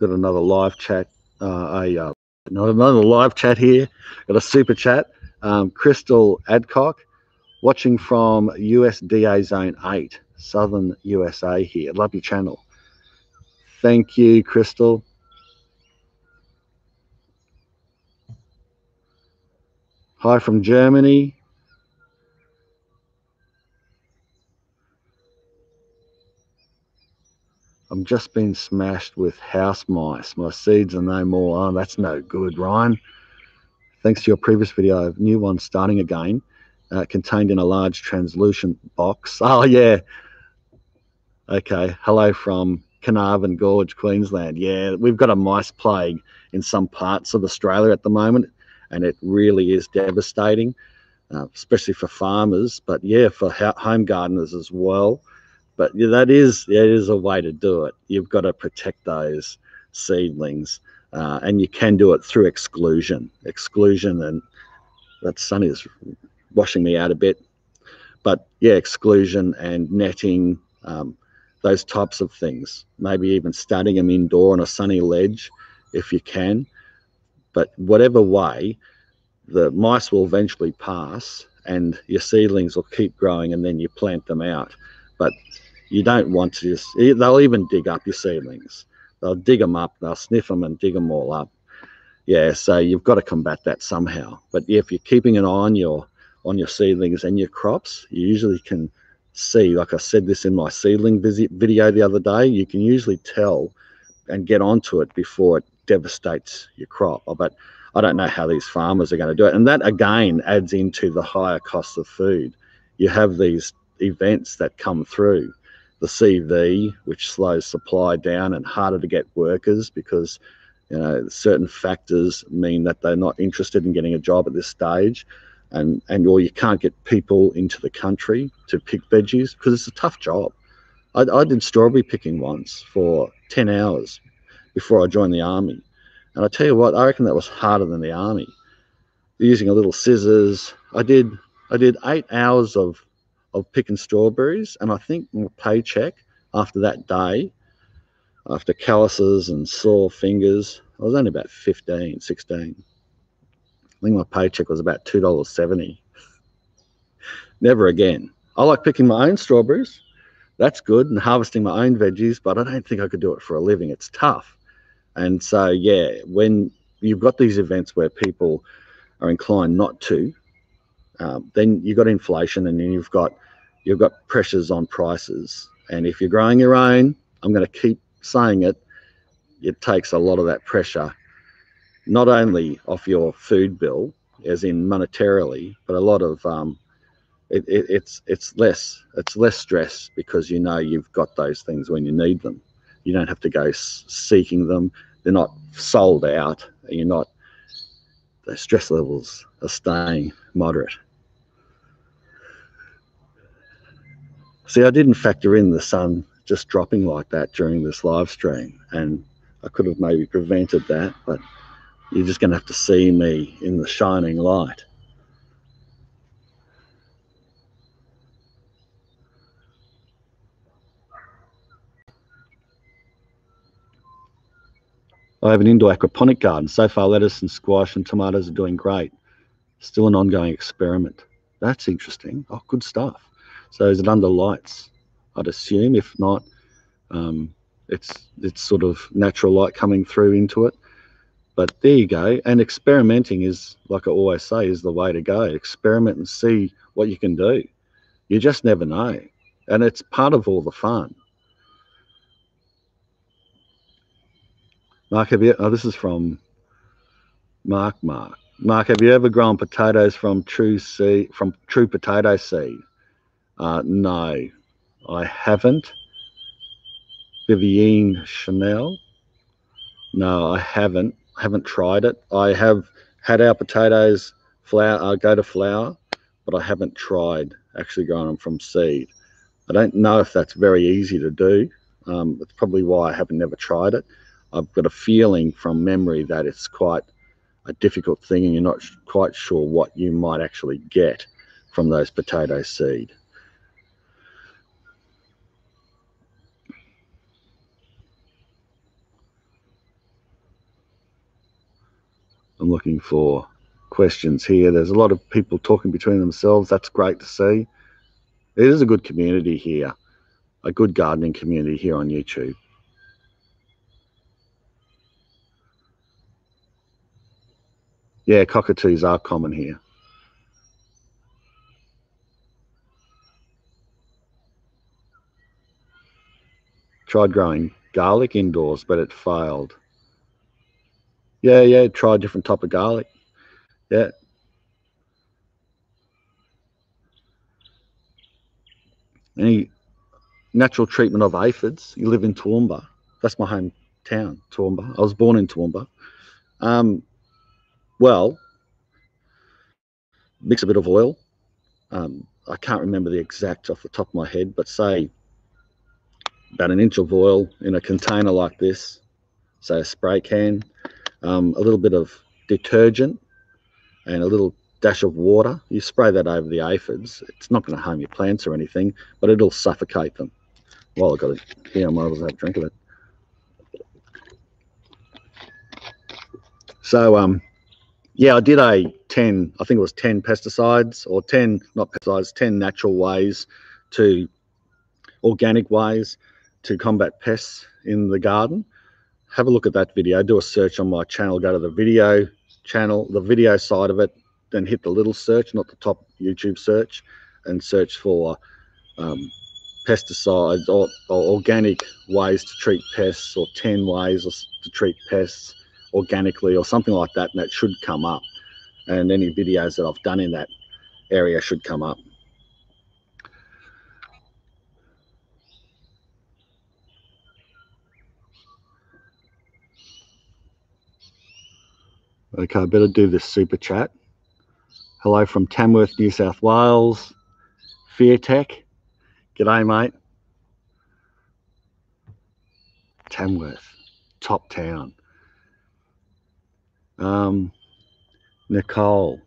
Got another live chat. Uh, a, uh, another live chat here. Got a super chat. Um, Crystal Adcock, watching from U S D A Zone eight. Southern U S A here. Love your channel. Thank you, Crystal. Hi from Germany. I'm just being smashed with house mice. My seeds are no more. Oh, that's no good, Ryan. Thanks to your previous video, a new one starting again, uh, contained in a large translucent box. Oh, yeah. Okay, hello from Carnarvon Gorge, Queensland. Yeah, we've got a mice plague in some parts of Australia at the moment, and it really is devastating, uh, especially for farmers, but yeah, for home gardeners as well. But yeah, that is, that is a way to do it. You've got to protect those seedlings, uh, and you can do it through exclusion. Exclusion, and that sun is washing me out a bit. But yeah, exclusion and netting, um, those types of things, maybe even starting them indoor on a sunny ledge if you can. But whatever way, the mice will eventually pass and your seedlings will keep growing, and then you plant them out. But you don't want to just, they'll even dig up your seedlings. They'll dig them up, they'll sniff them and dig them all up. Yeah, so you've got to combat that somehow. But if you're keeping an eye on your, on your seedlings and your crops, you usually can see, like I said this in my seedling visit video the other day, you can usually tell and get onto it before it devastates your crop. But I don't know how these farmers are going to do it, and that again adds into the higher costs of food. You have these events that come through the C V, which slows supply down and harder to get workers because, you know, certain factors mean that they're not interested in getting a job at this stage, and, and or you can't get people into the country to pick veggies because it's a tough job. I, I did strawberry picking once for ten hours before I joined the army. And I tell you what, I reckon that was harder than the army. Using a little scissors, I did I did eight hours of, of picking strawberries, and I think my paycheck after that day, after calluses and sore fingers, I was only about fifteen, sixteen. I think my paycheck was about two dollars seventy. Never again. I like picking my own strawberries. That's good, and harvesting my own veggies, but I don't think I could do it for a living. It's tough. And so, yeah, when you've got these events where people are inclined not to, um, then you've got inflation, and then you've got, you've got pressures on prices. And if you're growing your own, I'm going to keep saying it, it takes a lot of that pressure, not only off your food bill, as in monetarily, but a lot of... Um, It, it, it's it's less it's less stress because you know you've got those things when you need them. You don't have to go seeking them. They're not sold out. You're not. The stress levels are staying moderate. See, I didn't factor in the sun just dropping like that during this live stream, and I could have maybe prevented that. But you're just going to have to see me in the shining light. I have an indoor aquaponic garden. So far, lettuce and squash and tomatoes are doing great. Still an ongoing experiment. That's interesting. Oh, good stuff. So is it under lights? I'd assume. If not, um, it's it's sort of natural light coming through into it. But there you go. And experimenting is, like I always say, is the way to go. Experiment and see what you can do. You just never know. And it's part of all the fun. Mark, have you, oh, this is from Mark, Mark. Mark, have you ever grown potatoes from true seed, from true potato seed? Uh, no, I haven't. Vivienne Chanel? No, I haven't. I haven't tried it. I have had our potatoes flower, uh, go to flower, but I haven't tried actually growing them from seed. I don't know if that's very easy to do. Um, that's probably why I haven't never tried it. I've got a feeling from memory that it's quite a difficult thing, and you're not quite sure what you might actually get from those potato seed. I'm looking for questions here. There's a lot of people talking between themselves. That's great to see. It is a good community here, a good gardening community here on YouTube. Yeah, cockatoos are common here. Tried growing garlic indoors, but it failed. Yeah, yeah, tried different type of garlic. Yeah. Any natural treatment of aphids? You live in Toowoomba. That's my hometown, Toowoomba. I was born in Toowoomba. Um... Well, mix a bit of oil. Um, I can't remember the exact off the top of my head, but say about an inch of oil in a container like this, say a spray can, um, a little bit of detergent and a little dash of water. You spray that over the aphids. It's not going to harm your plants or anything, but it'll suffocate them. Well, I've got it here. I might as well have a drink of it. So, um, yeah, I did a ten, I think it was ten pesticides or ten, not pesticides, ten natural ways to, organic ways to combat pests in the garden. Have a look at that video. Do a search on my channel. Go to the video channel, the video side of it, then hit the little search, not the top YouTube search, and search for um, pesticides or, or organic ways to treat pests, or ten ways to treat pests organically or something like that, and that should come up, and any videos that I've done in that area should come up. Okay, I better do this super chat. Hello from Tamworth, New South Wales. Fear Tech. G'day, mate. Tamworth, top town. Um, Nicole,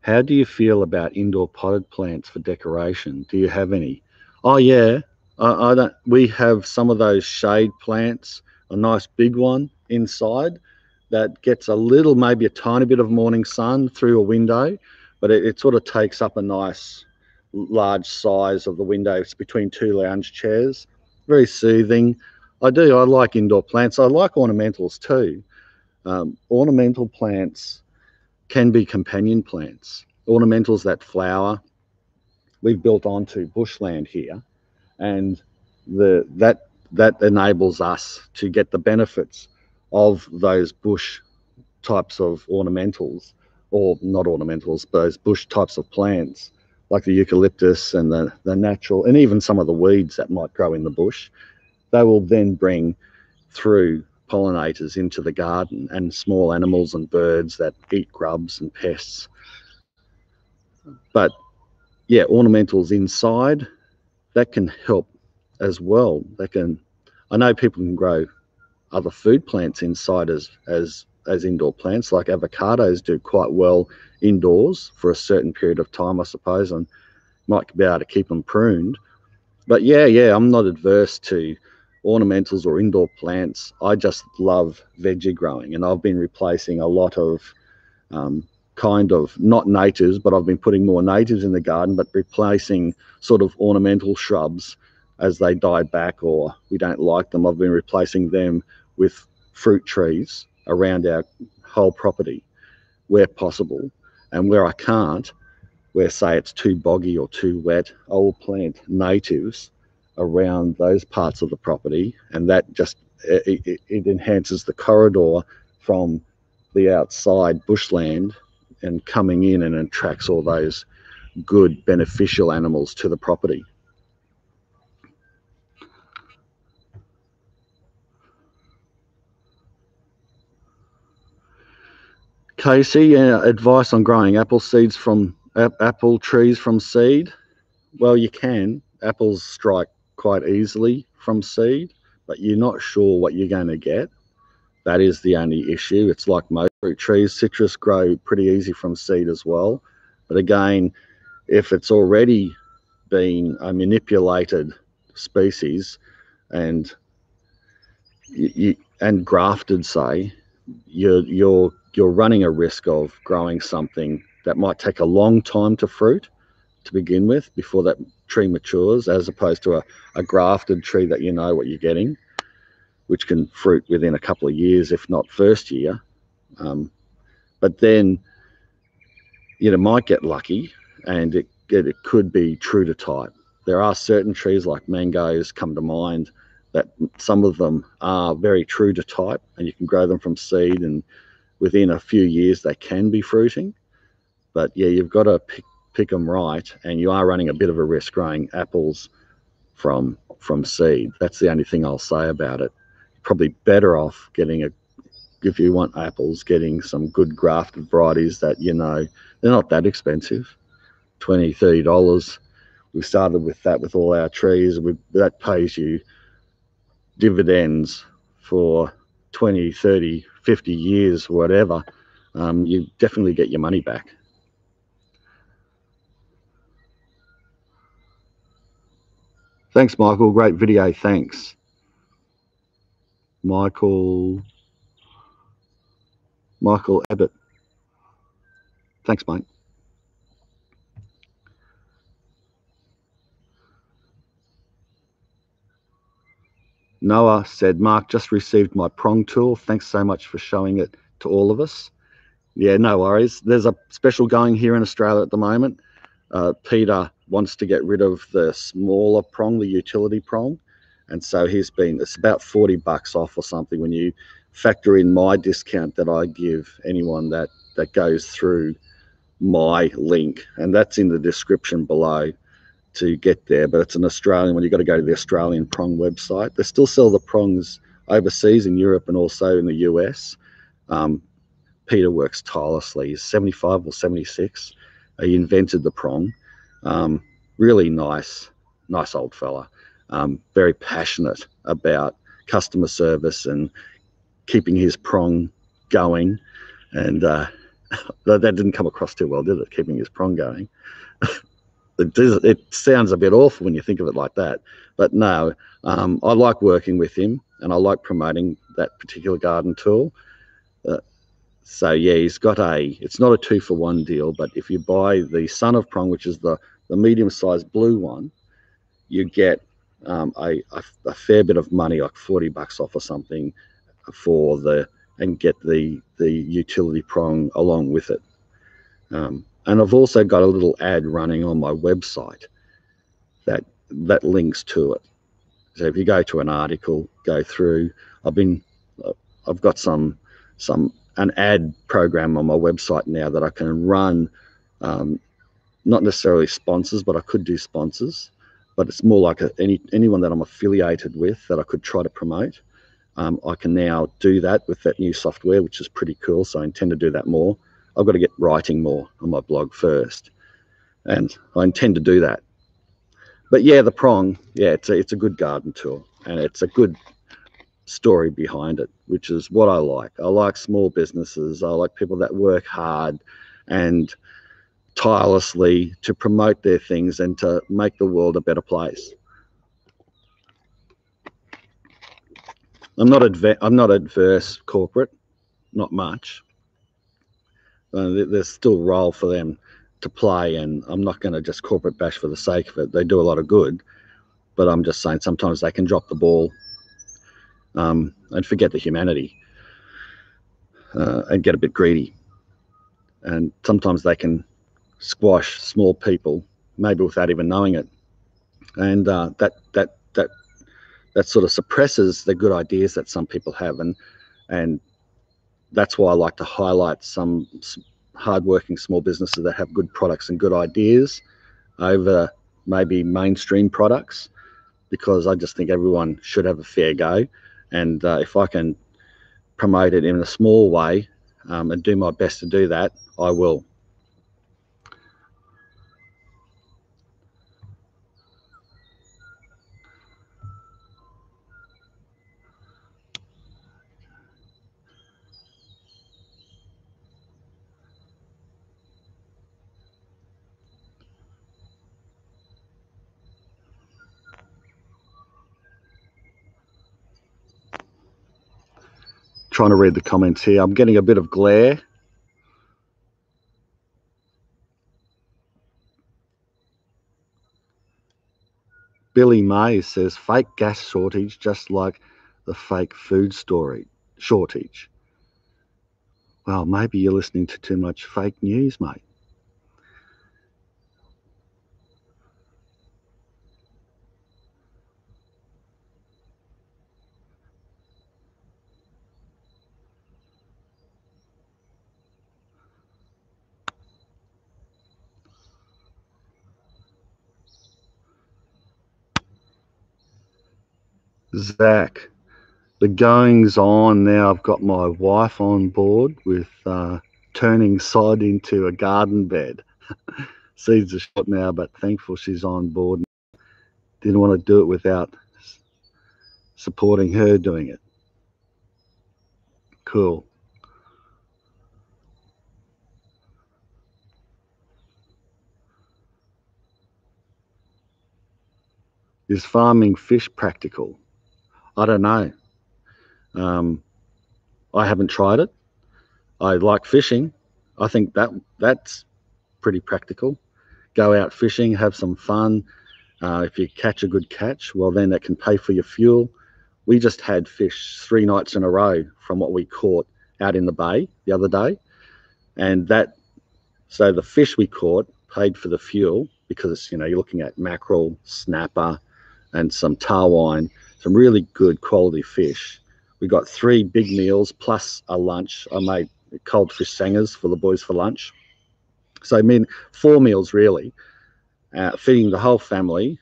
how do you feel about indoor potted plants for decoration? Do you have any? Oh, yeah. I, I don't. We have some of those shade plants, a nice big one inside that gets a little, maybe a tiny bit of morning sun through a window, but it, it sort of takes up a nice large size of the window. It's between two lounge chairs. Very soothing. I do. I like indoor plants. I like ornamentals too. Um, ornamental plants can be companion plants. Ornamentals that flower. We've built onto bushland here, and the that that enables us to get the benefits of those bush types of ornamentals, or not ornamentals, but those bush types of plants like the eucalyptus and the, the natural, and even some of the weeds that might grow in the bush. They will then bring through pollinators into the garden and small animals and birds that eat grubs and pests. But yeah, ornamentals inside, that can help as well. They can, I know people can grow other food plants inside as, as, as indoor plants, like avocados do quite well indoors for a certain period of time, I suppose, and might be able to keep them pruned. But yeah, yeah, I'm not adverse to ornamentals or indoor plants. I just love veggie growing, and I've been replacing a lot of um, kind of, not natives, but I've been putting more natives in the garden, but replacing sort of ornamental shrubs as they die back or we don't like them. I've been replacing them with fruit trees around our whole property where possible, and where I can't, where say it's too boggy or too wet, I will plant natives around those parts of the property, and that just it, it enhances the corridor from the outside bushland and coming in and attracts all those good beneficial animals to the property. Casey, uh, advice on growing apple seeds from ap apple trees from seed? Well, you can. Apples strike quite easily from seed, but you're not sure what you're going to get. That is the only issue. It's like most fruit trees. Citrus grow pretty easy from seed as well. But again, if it's already been a manipulated species and you, and grafted, say, you're, you're you're running a risk of growing something that might take a long time to fruit to begin with before that tree matures, as opposed to a, a grafted tree that you know what you're getting, which can fruit within a couple of years, if not first year. Um, but then, you know, might get lucky and it, it, it could be true to type. There are certain trees like mangoes come to mind that some of them are very true to type, and you can grow them from seed, and within a few years they can be fruiting. But yeah, you've got to pick, pick them right, and you are running a bit of a risk growing apples from from seed. That's the only thing I'll say about it. Probably better off getting a, if you want apples, getting some good grafted varieties that, you know, they're not that expensive, twenty dollars, thirty dollars. We started with that with all our trees. We, that pays you dividends for twenty, thirty, fifty years, whatever. Um, you definitely get your money back. Thanks, Michael. Great video. Thanks, Michael. Michael Abbott. Thanks, mate. Noah said, Mark, just received my prong tool. Thanks so much for showing it to all of us. Yeah, no worries. There's a special going here in Australia at the moment. Uh, Peter wants to get rid of the smaller prong, the utility prong, and so he's been, it's about forty bucks off or something when you factor in my discount that I give anyone that that goes through my link, and that's in the description below to get there. But it's an Australian one. You've got to go to the Australian prong website. They still sell the prongs overseas in Europe and also in the U S. Um, Peter works tirelessly. He's seventy-five or seventy-six. He invented the prong. Um, really nice, nice old fella. Um, very passionate about customer service and keeping his prong going. And uh, that didn't come across too well, did it? Keeping his prong going. It, is, it sounds a bit awful when you think of it like that. But no, um, I like working with him, and I like promoting that particular garden tool. Uh, so yeah, he's got a, it's not a two for one deal, but if you buy the Son of Prong, which is the, the medium sized blue one, you get um, a, a, a fair bit of money, like forty bucks off or something for the, and get the, the utility prong along with it. Um, and I've also got a little ad running on my website that, that links to it. So if you go to an article, go through, I've been, I've got some, some, an ad program on my website now that I can run, um, not necessarily sponsors, but I could do sponsors, but it's more like a, any, anyone that I'm affiliated with that I could try to promote. Um, I can now do that with that new software, which is pretty cool. So I intend to do that more. I've got to get writing more on my blog first, and I intend to do that. But yeah, the prong, yeah, it's a, it's a good garden tool, and it's a good story behind it, which is what I like. I like small businesses. I like people that work hard and tirelessly to promote their things and to make the world a better place. I'm not adver I'm not adverse corporate, not much. Uh, there's still a role for them to play, and I'm not going to just corporate bash for the sake of it. They do a lot of good, but I'm just saying sometimes they can drop the ball um, and forget the humanity uh, and get a bit greedy. And sometimes they can squash small people, maybe without even knowing it. And uh, that that that that sort of suppresses the good ideas that some people have, and and that's why I like to highlight some, some hardworking small businesses that have good products and good ideas over maybe mainstream products, because I just think everyone should have a fair go. And uh, if I can promote it in a small way um, and do my best to do that, I will. Trying to read the comments here. I'm getting a bit of glare. Billy May says fake gas shortage, just like the fake food story shortage. Well, maybe you're listening to too much fake news, mate. Zach, the goings on now. I've got my wife on board with uh, turning sod into a garden bed. Seeds are short now, but thankful she's on board. Didn't want to do it without supporting her doing it. Cool. Is farming fish practical? I don't know. Um, I haven't tried it. I like fishing. I think that that's pretty practical. Go out fishing, have some fun. Uh, if you catch a good catch, well, then that can pay for your fuel. We just had fish three nights in a row from what we caught out in the bay the other day. And that, so the fish we caught paid for the fuel, because, you know, you're looking at mackerel, snapper, and some tarwine. Some really good quality fish. We got three big meals plus a lunch. I made cold fish sangers for the boys for lunch. So I mean, four meals really, uh, feeding the whole family.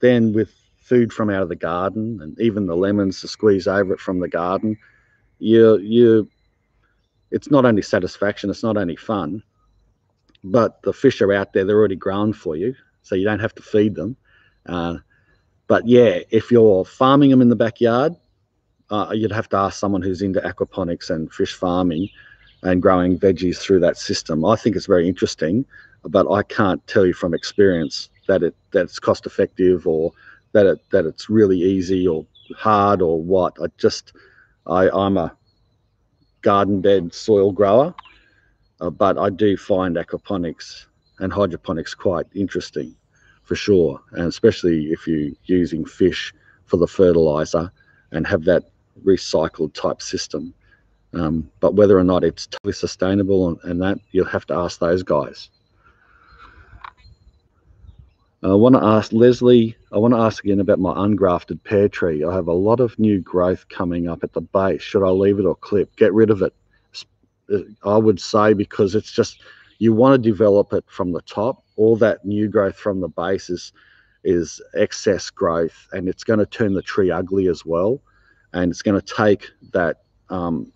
Then with food from out of the garden, and even the lemons to squeeze over it from the garden, you you it's not only satisfaction, it's not only fun, but the fish are out there, they're already grown for you, so you don't have to feed them. Uh, but yeah, if you're farming them in the backyard, uh, you'd have to ask someone who's into aquaponics and fish farming and growing veggies through that system. I think it's very interesting, but I can't tell you from experience that it that it's cost effective, or that it that it's really easy or hard or what. I just I I'm a garden bed soil grower, uh, but I do find aquaponics and hydroponics quite interesting, for sure, and especially if you're using fish for the fertilizer and have that recycled type system. Um, but whether or not it's totally sustainable and, and that, you'll have to ask those guys. I want to ask Leslie, I want to ask again about my ungrafted pear tree. I have a lot of new growth coming up at the base. Should I leave it or clip? Get rid of it, I would say, because it's just, you want to develop it from the top. All that new growth from the base is, is excess growth, and it's going to turn the tree ugly as well. And it's going to take that, um,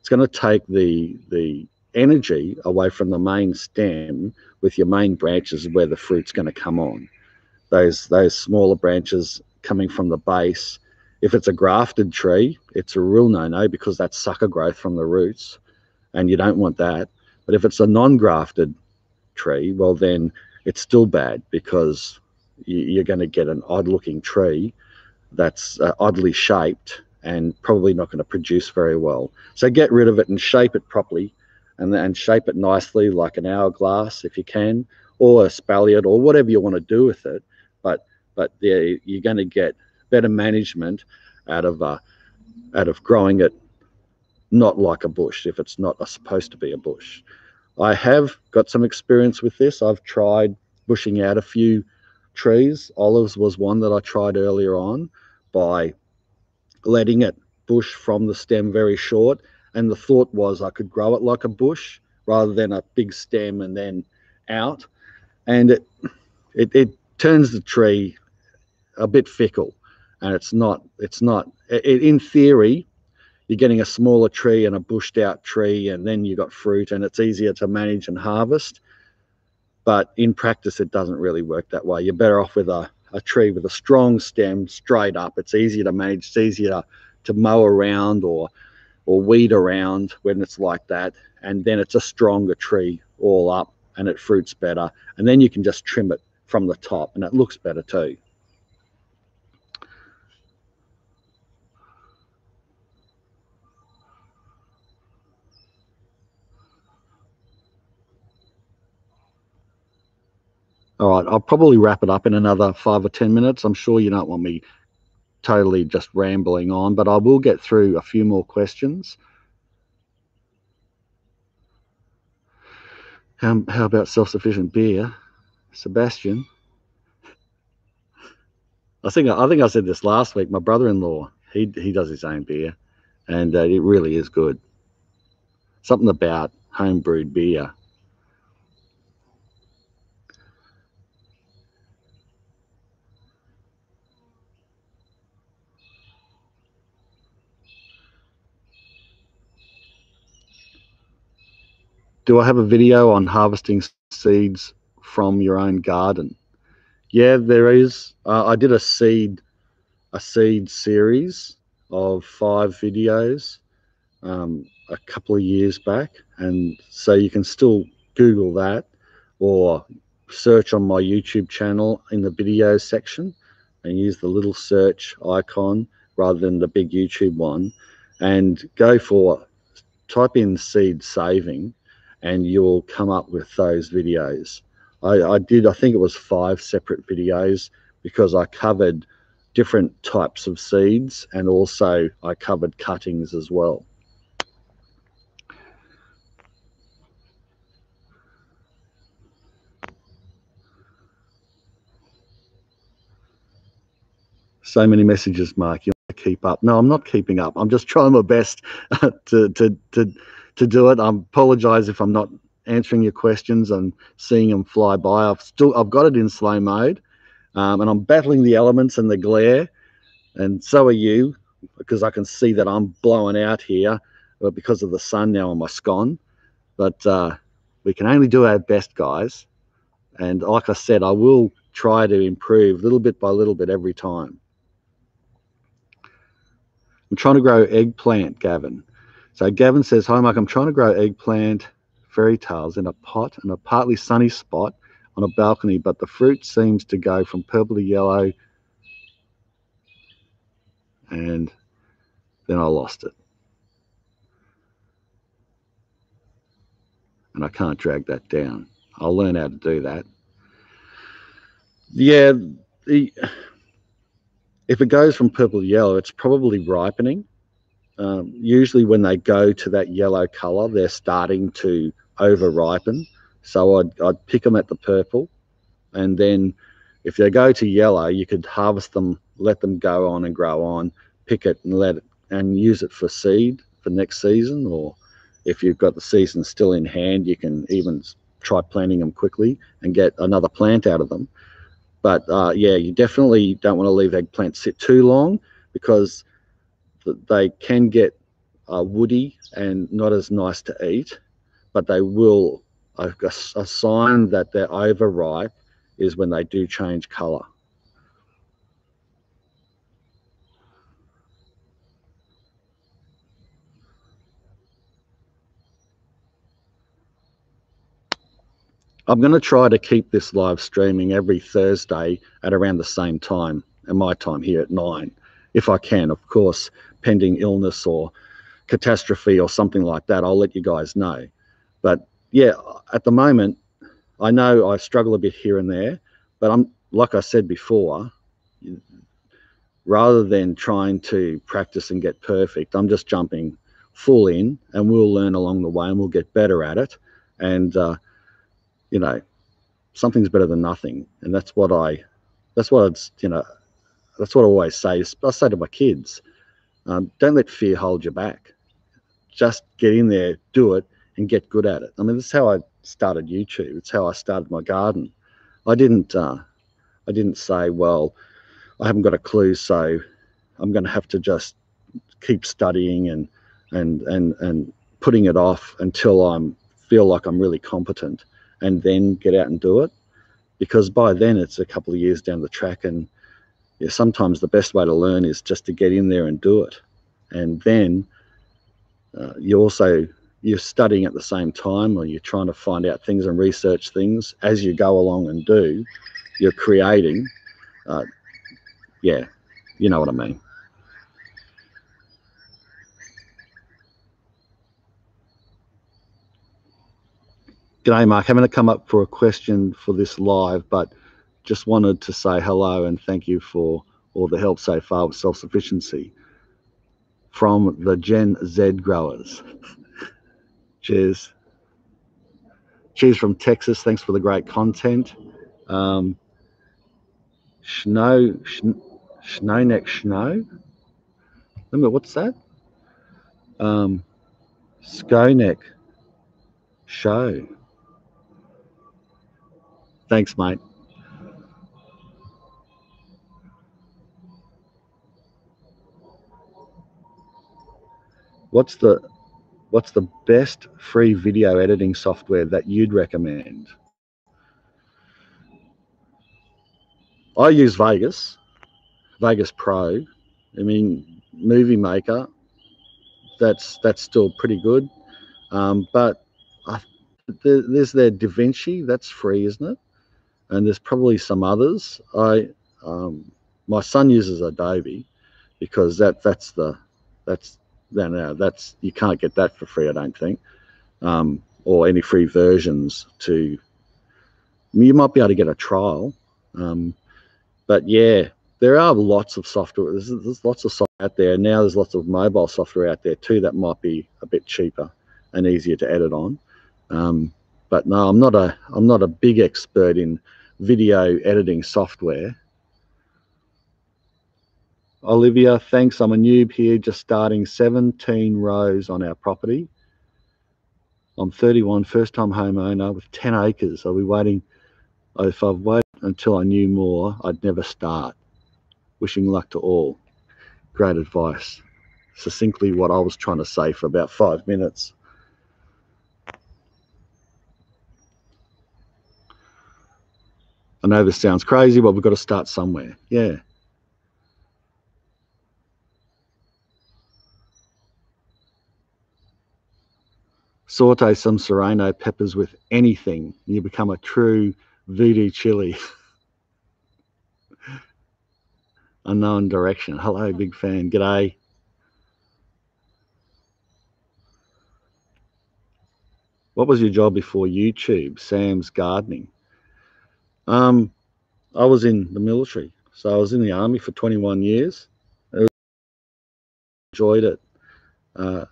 it's going to take the, the energy away from the main stem with your main branches where the fruit's going to come on. Those, those smaller branches coming from the base, if it's a grafted tree, it's a real no-no, because that's sucker growth from the roots, and you don't want that. But if it's a non-grafted tree, well then it's still bad, because you're going to get an odd-looking tree that's uh, oddly shaped and probably not going to produce very well. So get rid of it and shape it properly, and then shape it nicely like an hourglass if you can, or a espalier, or whatever you want to do with it. But but yeah, you're going to get better management out of uh, out of growing it not like a bush, if it's not supposed to be a bush. I have got some experience with this. I've tried bushing out a few trees. Olives was one that I tried earlier on, by letting it bush from the stem very short. And the thought was I could grow it like a bush rather than a big stem and then out. And it, it, it turns the tree a bit fickle, and it's not, it's not, it, in theory, you're getting a smaller tree and a bushed out tree, and then you've got fruit, and it's easier to manage and harvest. But in practice, it doesn't really work that way. You're better off with a, a tree with a strong stem straight up. It's easier to manage, it's easier to mow around or or weed around when it's like that. And then it's a stronger tree all up, and it fruits better. And then you can just trim it from the top, and it looks better too. All right, I'll probably wrap it up in another five or ten minutes. I'm sure you don't want me totally just rambling on, but I will get through a few more questions. Um, how about self-sufficient beer? Sebastian. I think, I think I said this last week, my brother-in-law, he, he does his own beer, and uh, it really is good. Something about home-brewed beer. Do I have a video on harvesting seeds from your own garden? Yeah, there is. Uh, I did a seed, a seed series of five videos um, a couple of years back, and so you can still Google that or search on my YouTube channel in the video section and use the little search icon rather than the big YouTube one, and go for, type in seed saving, and you'll come up with those videos. I, I did, I think it was five separate videos, because I covered different types of seeds, and also I covered cuttings as well. So many messages, Mark, you want to keep up. No, I'm not keeping up. I'm just trying my best to, to, to, to do it. I apologize if I'm not answering your questions and seeing them fly by. I've still, I've got it in slow mode, um, and I'm battling the elements and the glare, and so are you, because I can see that I'm blowing out here, but because of the sun now I'm a scone. But uh, we can only do our best, guys. And like I said, I will try to improve little bit by little bit every time. I'm trying to grow eggplant, Gavin. So Gavin says, hi, Mark, I'm trying to grow eggplant fairy tales in a pot and a partly sunny spot on a balcony, but the fruit seems to go from purple to yellow. And then I lost it. And I can't drag that down. I'll learn how to do that. Yeah, the, if it goes from purple to yellow, it's probably ripening. Um, usually when they go to that yellow color, they're starting to over-ripen. So I'd, I'd pick them at the purple. And then if they go to yellow, you could harvest them, let them go on and grow on, pick it and let it, and use it for seed for next season. Or if you've got the season still in hand, you can even try planting them quickly and get another plant out of them. But uh, yeah, you definitely don't want to leave eggplants sit too long, because they can get uh, woody and not as nice to eat, but they will, a, a sign that they're overripe is when they do change color. I'm going to try to keep this live streaming every Thursday at around the same time, and my time here at nine, if I can, of course, pending illness or catastrophe or something like that. I'll let you guys know. But yeah, at the moment, I know I struggle a bit here and there, but I'm, like I said before, rather than trying to practice and get perfect, I'm just jumping full in, and we'll learn along the way and we'll get better at it. And, uh, you know, something's better than nothing. And that's what I, that's what it's, you know, that's what I always say. I say to my kids, um, don't let fear hold you back. Just get in there, do it, and get good at it. I mean, this is how I started YouTube. It's how I started my garden. I didn't, uh, I didn't say, well, I haven't got a clue, so I'm going to have to just keep studying and, and, and, and putting it off until I'm feel like I'm really competent, and then get out and do it. Because by then it's a couple of years down the track, and yeah, sometimes the best way to learn is just to get in there and do it. And then uh, you also, you're studying at the same time, or you're trying to find out things and research things as you go along and do, you're creating. Uh, yeah, you know what I mean. G'day, Mark. Having to come up for a question for this live, but just wanted to say hello and thank you for all the help so far with self-sufficiency from the Gen Z growers. Cheers. Cheers from Texas. Thanks for the great content. Um, Snow, Snow, Snow Neck Snow. Remember, what's that? Um, Skonek Show. Thanks, mate. What's the what's the best free video editing software that you'd recommend? I use Vegas, Vegas Pro. I mean, Movie Maker. That's that's still pretty good, um, but I, there's their DaVinci. That's free, isn't it? And there's probably some others. I, um, my son uses Adobe, because that that's the that's no, no, that's you can't get that for free, I don't think, um, or any free versions. To you might be able to get a trial, um, but yeah, there are lots of software. There's, there's lots of software out there now. There's lots of mobile software out there too that might be a bit cheaper and easier to edit on. Um, But no, I'm not a I'm not a big expert in video editing software. Olivia, thanks. I'm a noob here, just starting seventeen rows on our property. I'm thirty-one, first time homeowner with ten acres. I'll be waiting. If I've waited until I knew more, I'd never start. Wishing luck to all. Great advice. succinctly what I was trying to say for about five minutes. I know this sounds crazy, but we've got to start somewhere. Yeah. Saute some serrano peppers with anything. You become a true voodoo chili. Unknown direction. Hello, big fan. G'day. What was your job before YouTube? Sam's gardening. Um, I was in the military. So I was in the army for twenty-one years. I enjoyed it. Uh,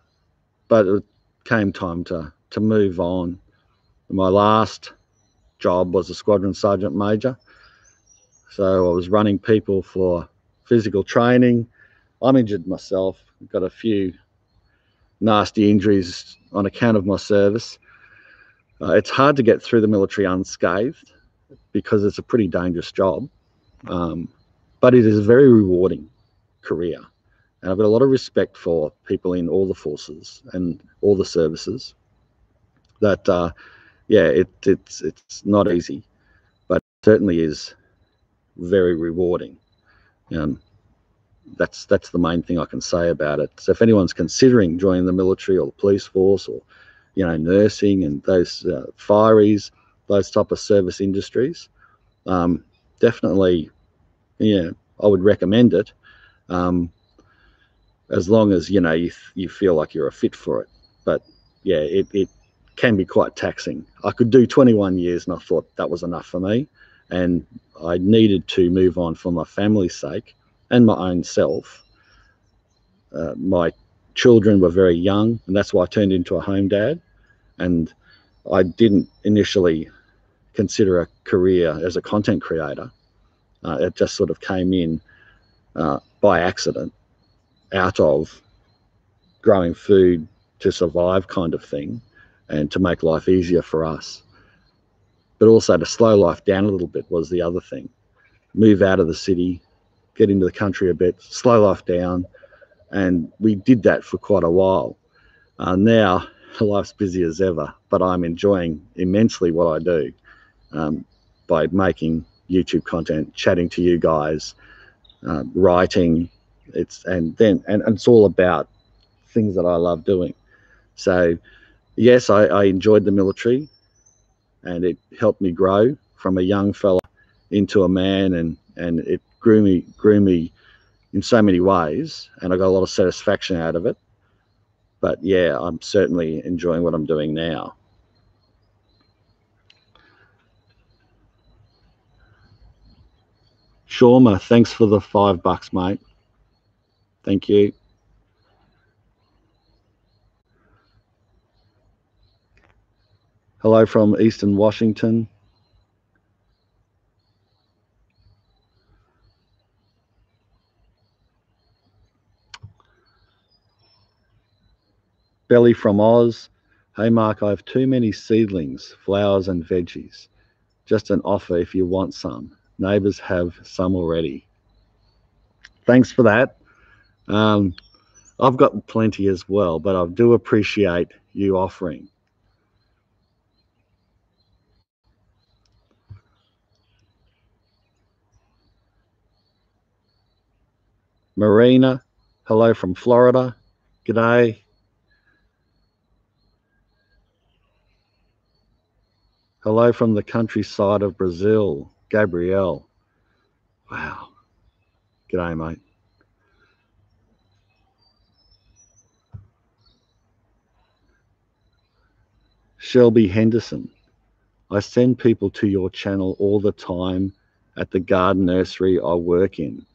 but it was came time to to move on. My last job was a squadron sergeant major, so I was running people for physical training. I'm injured myself, got a few nasty injuries on account of my service. Uh, it's hard to get through the military unscathed because it's a pretty dangerous job, um, but it is a very rewarding career. And I've got a lot of respect for people in all the forces and all the services. That, uh, yeah, it, it's it's not easy, but it certainly is very rewarding. Um, that's that's the main thing I can say about it. So if anyone's considering joining the military or the police force, or you know, nursing and those uh, fireys, those type of service industries, um, definitely, yeah, I would recommend it. Um, As long as, you know, you, you feel like you're a fit for it. But, yeah, it, it can be quite taxing. I could do twenty-one years and I thought that was enough for me. And I needed to move on for my family's sake and my own self. Uh, my children were very young, and that's why I turned into a home dad. And I didn't initially consider a career as a content creator. Uh, it just sort of came in uh, by accident, out of growing food to survive kind of thing, and to make life easier for us, but also to slow life down a little bit was the other thing. Move out of the city, get into the country a bit, slow life down, and we did that for quite a while. Uh, now life's busy as ever, but I'm enjoying immensely what I do um, by making YouTube content, chatting to you guys, uh, writing. It's and then and, and it's all about things that I love doing. So yes, I, I enjoyed the military, and it helped me grow from a young fella into a man, and and it grew me grew me in so many ways, and I got a lot of satisfaction out of it. But yeah, I'm certainly enjoying what I'm doing now. Shawma, thanks for the five bucks, mate. Thank you. Hello from Eastern Washington. Belly from Oz. Hey Mark, I have too many seedlings, flowers and veggies. Just an offer if you want some. Neighbours have some already. Thanks for that. Um, I've got plenty as well, but I do appreciate you offering. Marina, hello from Florida. G'day. Hello from the countryside of Brazil, Gabrielle. Wow. G'day, mate. Shelby Henderson, I send people to your channel all the time at the garden nursery I work in.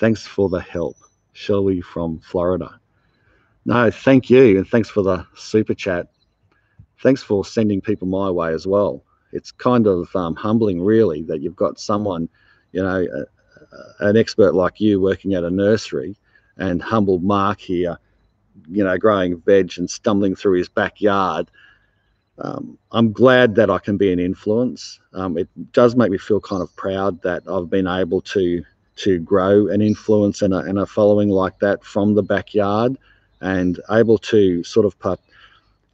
Thanks for the help. Shelby from Florida. No, thank you, and thanks for the super chat. Thanks for sending people my way as well. It's kind of um, humbling, really, that you've got someone, you know, a, a, an expert like you working at a nursery, and humble Mark here, you know, growing veg and stumbling through his backyard. Um, I'm glad that I can be an influence. Um, it does make me feel kind of proud that I've been able to to grow an influence and a, and a following like that from the backyard and able to sort of put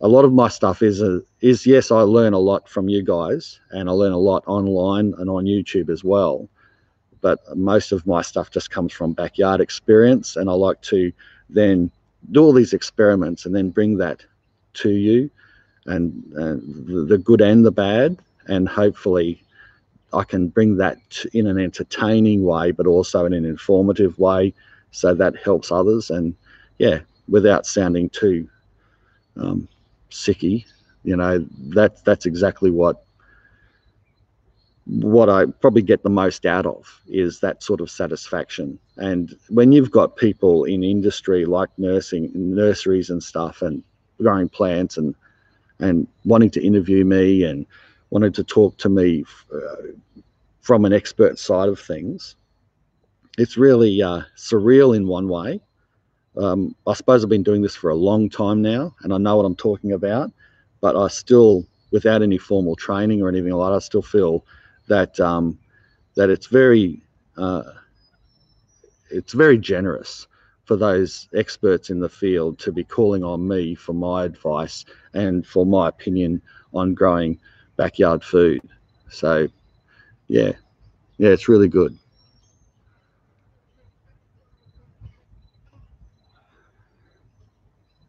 a lot of my stuff is a, is yes, I learn a lot from you guys, and I learn a lot online and on YouTube as well, but most of my stuff just comes from backyard experience, and I like to then do all these experiments and then bring that to you, and uh, the good and the bad, and hopefully I can bring that in an entertaining way, but also in an informative way, so that helps others. And yeah, without sounding too um, sicky, you know, that that's exactly what what I probably get the most out of, is that sort of satisfaction. And when you've got people in industry like nursing, nurseries and stuff, and growing plants, and and wanting to interview me and wanted to talk to me uh, from an expert side of things, it's really uh, surreal in one way. Um, I suppose I've been doing this for a long time now, and I know what I'm talking about, but I still, without any formal training or anything like that, I still feel that um, that it's very uh, it's very generous for those experts in the field to be calling on me for my advice and for my opinion on growing backyard food. So yeah, yeah, it's really good.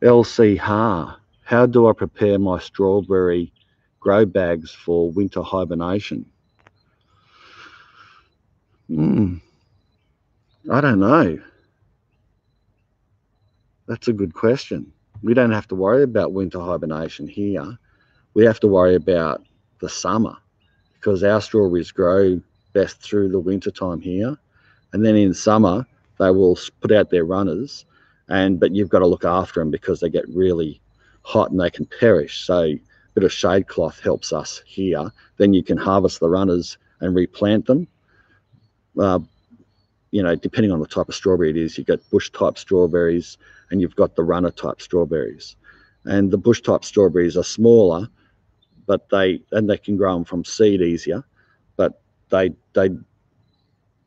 L C Ha, how do I prepare my strawberry grow bags for winter hibernation? Mm, I don't know. That's a good question. We don't have to worry about winter hibernation here. We have to worry about the summer, because our strawberries grow best through the winter time here, and then in summer they will put out their runners, and but you've got to look after them because they get really hot and they can perish. So a bit of shade cloth helps us here. Then you can harvest the runners and replant them. Uh, you know, depending on the type of strawberry it is, you've got bush type strawberries and you've got the runner type strawberries, and the bush type strawberries are smaller, but they and they can grow them from seed easier, but they they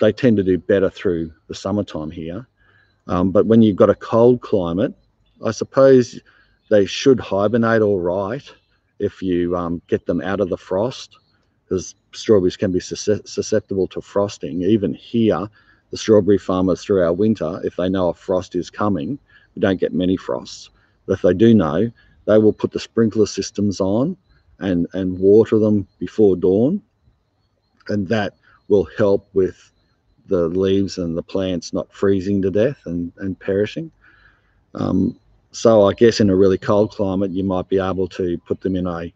they tend to do better through the summertime here. Um, but when you've got a cold climate, I suppose they should hibernate all right if you um, get them out of the frost, because strawberries can be susceptible to frosting. Even here, the strawberry farmers through our winter, if they know a frost is coming, we don't get many frosts, but if they do know, they will put the sprinkler systems on and and water them before dawn, and that will help with the leaves and the plants not freezing to death and, and perishing. Um, so I guess in a really cold climate, you might be able to put them in a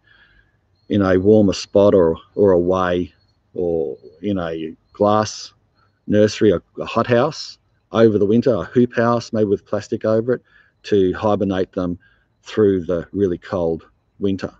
in a warmer spot, or or away, or in a glass nursery, a, a hothouse over the winter, a hoop house maybe with plastic over it, to hibernate them through the really cold winter.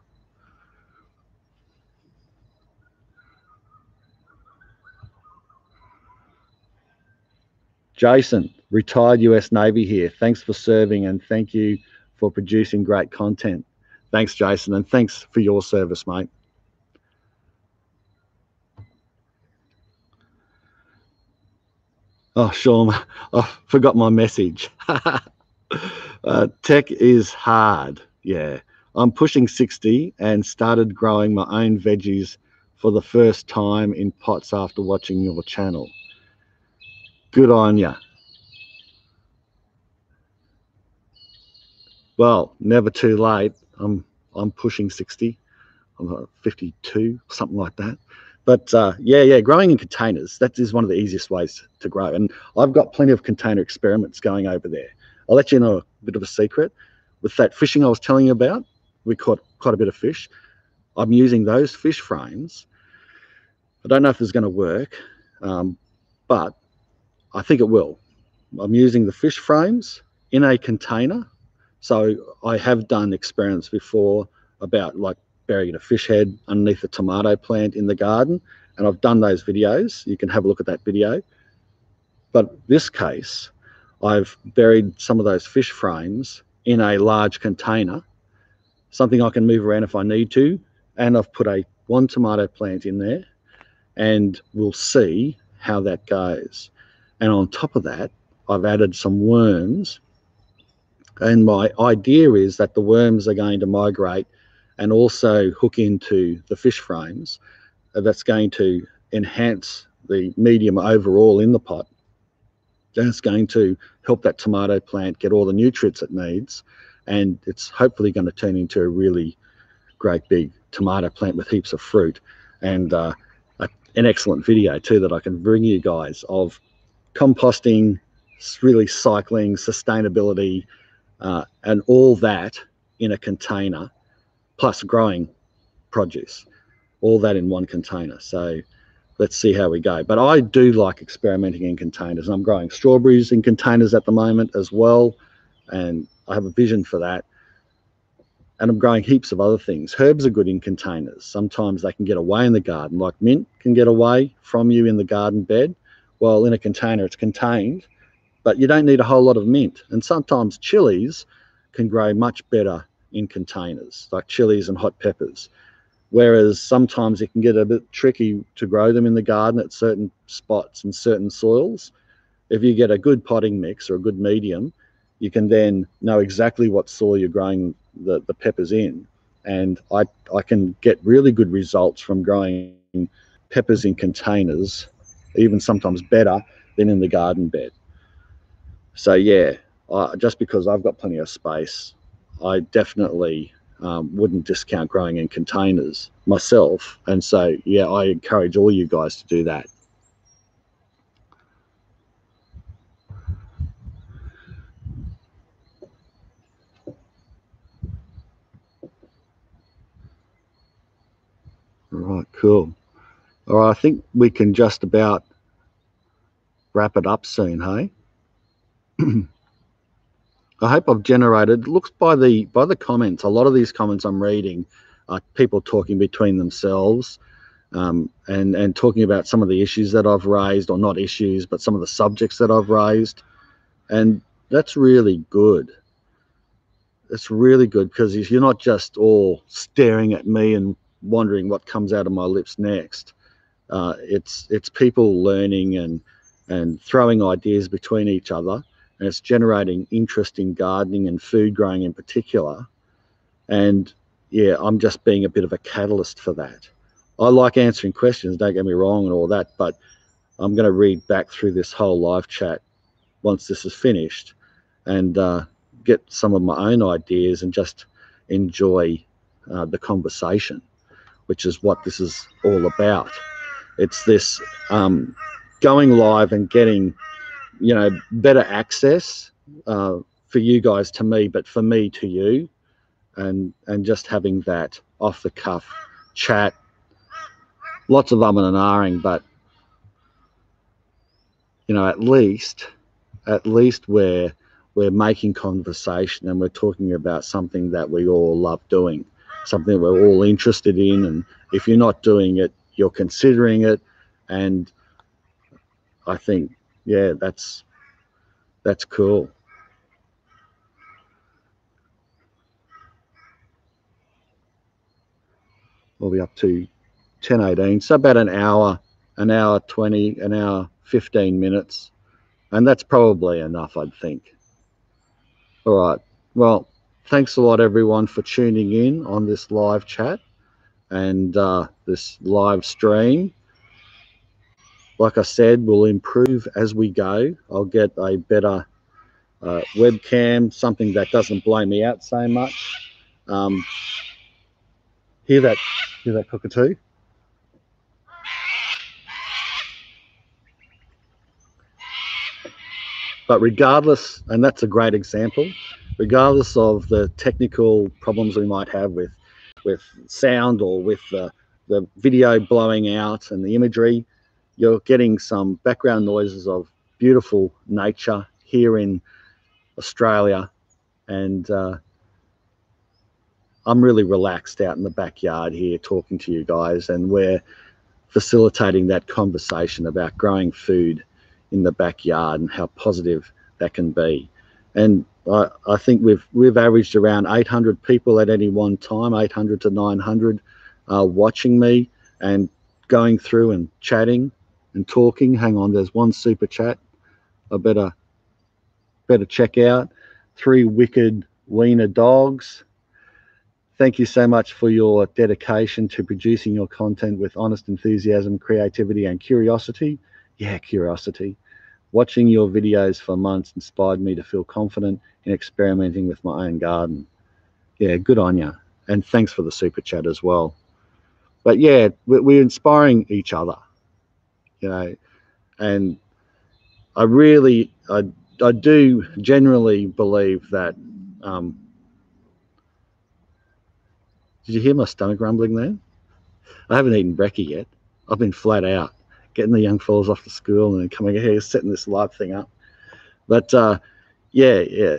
Jason, retired U S Navy here. Thanks for serving, and thank you for producing great content. Thanks, Jason, and thanks for your service, mate. Oh, Sean, I forgot my message. uh, tech is hard, yeah. I'm pushing sixty and started growing my own veggies for the first time in pots after watching your channel. Good on ya. Well, never too late. I'm I'm pushing sixty. I'm fifty-two, something like that. But uh, yeah, yeah, growing in containers, that is one of the easiest ways to grow. And I've got plenty of container experiments going over there. I'll let you know a bit of a secret. With that fishing I was telling you about, we caught quite a bit of fish. I'm using those fish frames. I don't know if it's going to work, um, but I think it will. I'm using the fish frames in a container. So I have done experiments before about like burying a fish head underneath a tomato plant in the garden. And I've done those videos. You can have a look at that video. But this case, I've buried some of those fish frames in a large container, something I can move around if I need to. And I've put a one tomato plant in there, and we'll see how that goes. And on top of that, I've added some worms And my idea is that the worms are going to migrate and also hook into the fish frames. That's going to enhance the medium overall in the pot. And it's going to help that tomato plant get all the nutrients it needs. And it's hopefully going to turn into a really great big tomato plant with heaps of fruit. And uh, a, an excellent video too that I can bring you guys of composting, really cycling, sustainability, uh, and all that in a container, plus growing produce, all that in one container. So let's see how we go. But I do like experimenting in containers. I'm growing strawberries in containers at the moment as well. And I have a vision for that. And I'm growing heaps of other things. Herbs are good in containers. Sometimes they can get away in the garden, like mint can get away from you in the garden bed. Well, in a container, it's contained, but you don't need a whole lot of mint. And sometimes chilies can grow much better in containers, like chilies and hot peppers. Whereas sometimes it can get a bit tricky to grow them in the garden at certain spots and certain soils. If you get a good potting mix or a good medium, you can then know exactly what soil you're growing the, the peppers in. And I, I can get really good results from growing peppers in containers, even sometimes better than in the garden bed. So yeah, uh, just because I've got plenty of space, I definitely um, wouldn't discount growing in containers myself. And so, yeah, I encourage all you guys to do that. All right, cool. All right, I think we can just about wrap it up soon, hey? I hope I've generated, looks by the by the comments, a lot of these comments I'm reading are people talking between themselves um, and, and talking about some of the issues that I've raised, or not issues, but some of the subjects that I've raised. And that's really good. That's really good, because you're not just all staring at me and wondering what comes out of my lips next. Uh, it's, it's people learning and, and throwing ideas between each other. And it's generating interest in gardening and food growing in particular. And yeah, I'm just being a bit of a catalyst for that. I like answering questions, don't get me wrong, and all that, but I'm going to read back through this whole live chat once this is finished and uh, get some of my own ideas and just enjoy uh, the conversation, which is what this is all about. It's this um, going live and getting, you know, better access uh, for you guys to me, but for me to you, and and just having that off the cuff chat, lots of umming and ahhing, but you know, at least at least we're we're making conversation and we're talking about something that we all love doing, something we're all interested in, and if you're not doing it, you're considering it. And I think, yeah, that's that's cool. We'll be up to ten eighteen, so about an hour, an hour twenty, an hour fifteen minutes, and that's probably enough, I'd think. All right, well, thanks a lot everyone for tuning in on this live chat and uh, this live stream. Like I said, we'll improve as we go. I'll get a better uh, webcam, something that doesn't blow me out so much. Um, hear that, hear that cockatoo? But regardless, and that's a great example, regardless of the technical problems we might have with, with sound or with the, the video blowing out and the imagery, you're getting some background noises of beautiful nature here in Australia. And uh, I'm really relaxed out in the backyard here talking to you guys, and we're facilitating that conversation about growing food in the backyard and how positive that can be. And I, I think we've, we've averaged around eight hundred people at any one time, eight hundred to nine hundred uh, watching me and going through and chatting and talking. Hang on, there's one super chat I better better check out. three wicked wiener dogs. Thank you so much for your dedication to producing your content with honest enthusiasm, creativity, and curiosity. Yeah, curiosity. Watching your videos for months inspired me to feel confident in experimenting with my own garden. Yeah, good on you. And thanks for the super chat as well. But yeah, we're inspiring each other, you know, and I really, I, I do generally believe that, um, did you hear my stomach rumbling there? I haven't eaten brekkie yet. I've been flat out, getting the young fellas off to school and coming here, setting this live thing up. But, uh, yeah, yeah,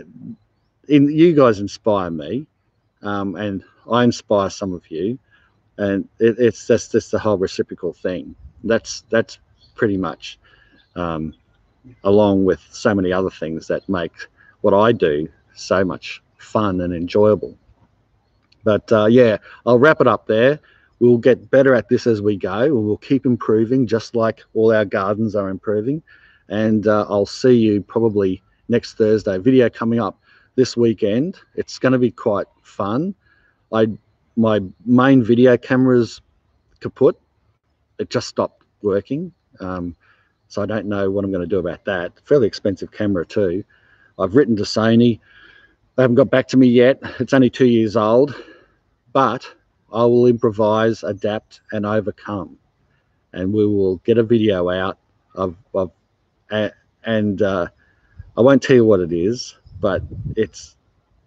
in, you guys inspire me, um, and I inspire some of you. And it, it's just, just the whole reciprocal thing. That's, that's pretty much, um, along with so many other things that make what I do so much fun and enjoyable. But uh, yeah, I'll wrap it up there. We'll get better at this as we go. We'll keep improving, just like all our gardens are improving. And uh, I'll see you probably next Thursday. Video coming up this weekend. It's going to be quite fun. I my main video camera's kaput. It just stopped working. Um, so I don't know what I'm going to do about that. Fairly expensive camera too. I've written to Sony. They haven't got back to me yet. It's only two years old. But I will improvise, adapt, and overcome. And we will get a video out of, of and uh, I won't tell you what it is, but it's,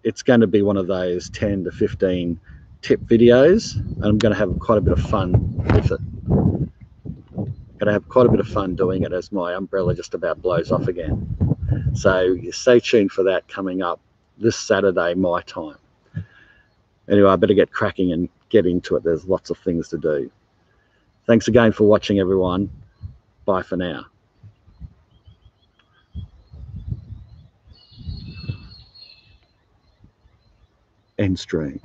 it's going to be one of those ten to fifteen tip videos. And I'm going to have quite a bit of fun with it. I'm going to have quite a bit of fun doing it as my umbrella just about blows off again. So stay tuned for that coming up this Saturday, my time. Anyway, I better get cracking and get into it. There's lots of things to do. Thanks again for watching, everyone. Bye for now. End stream.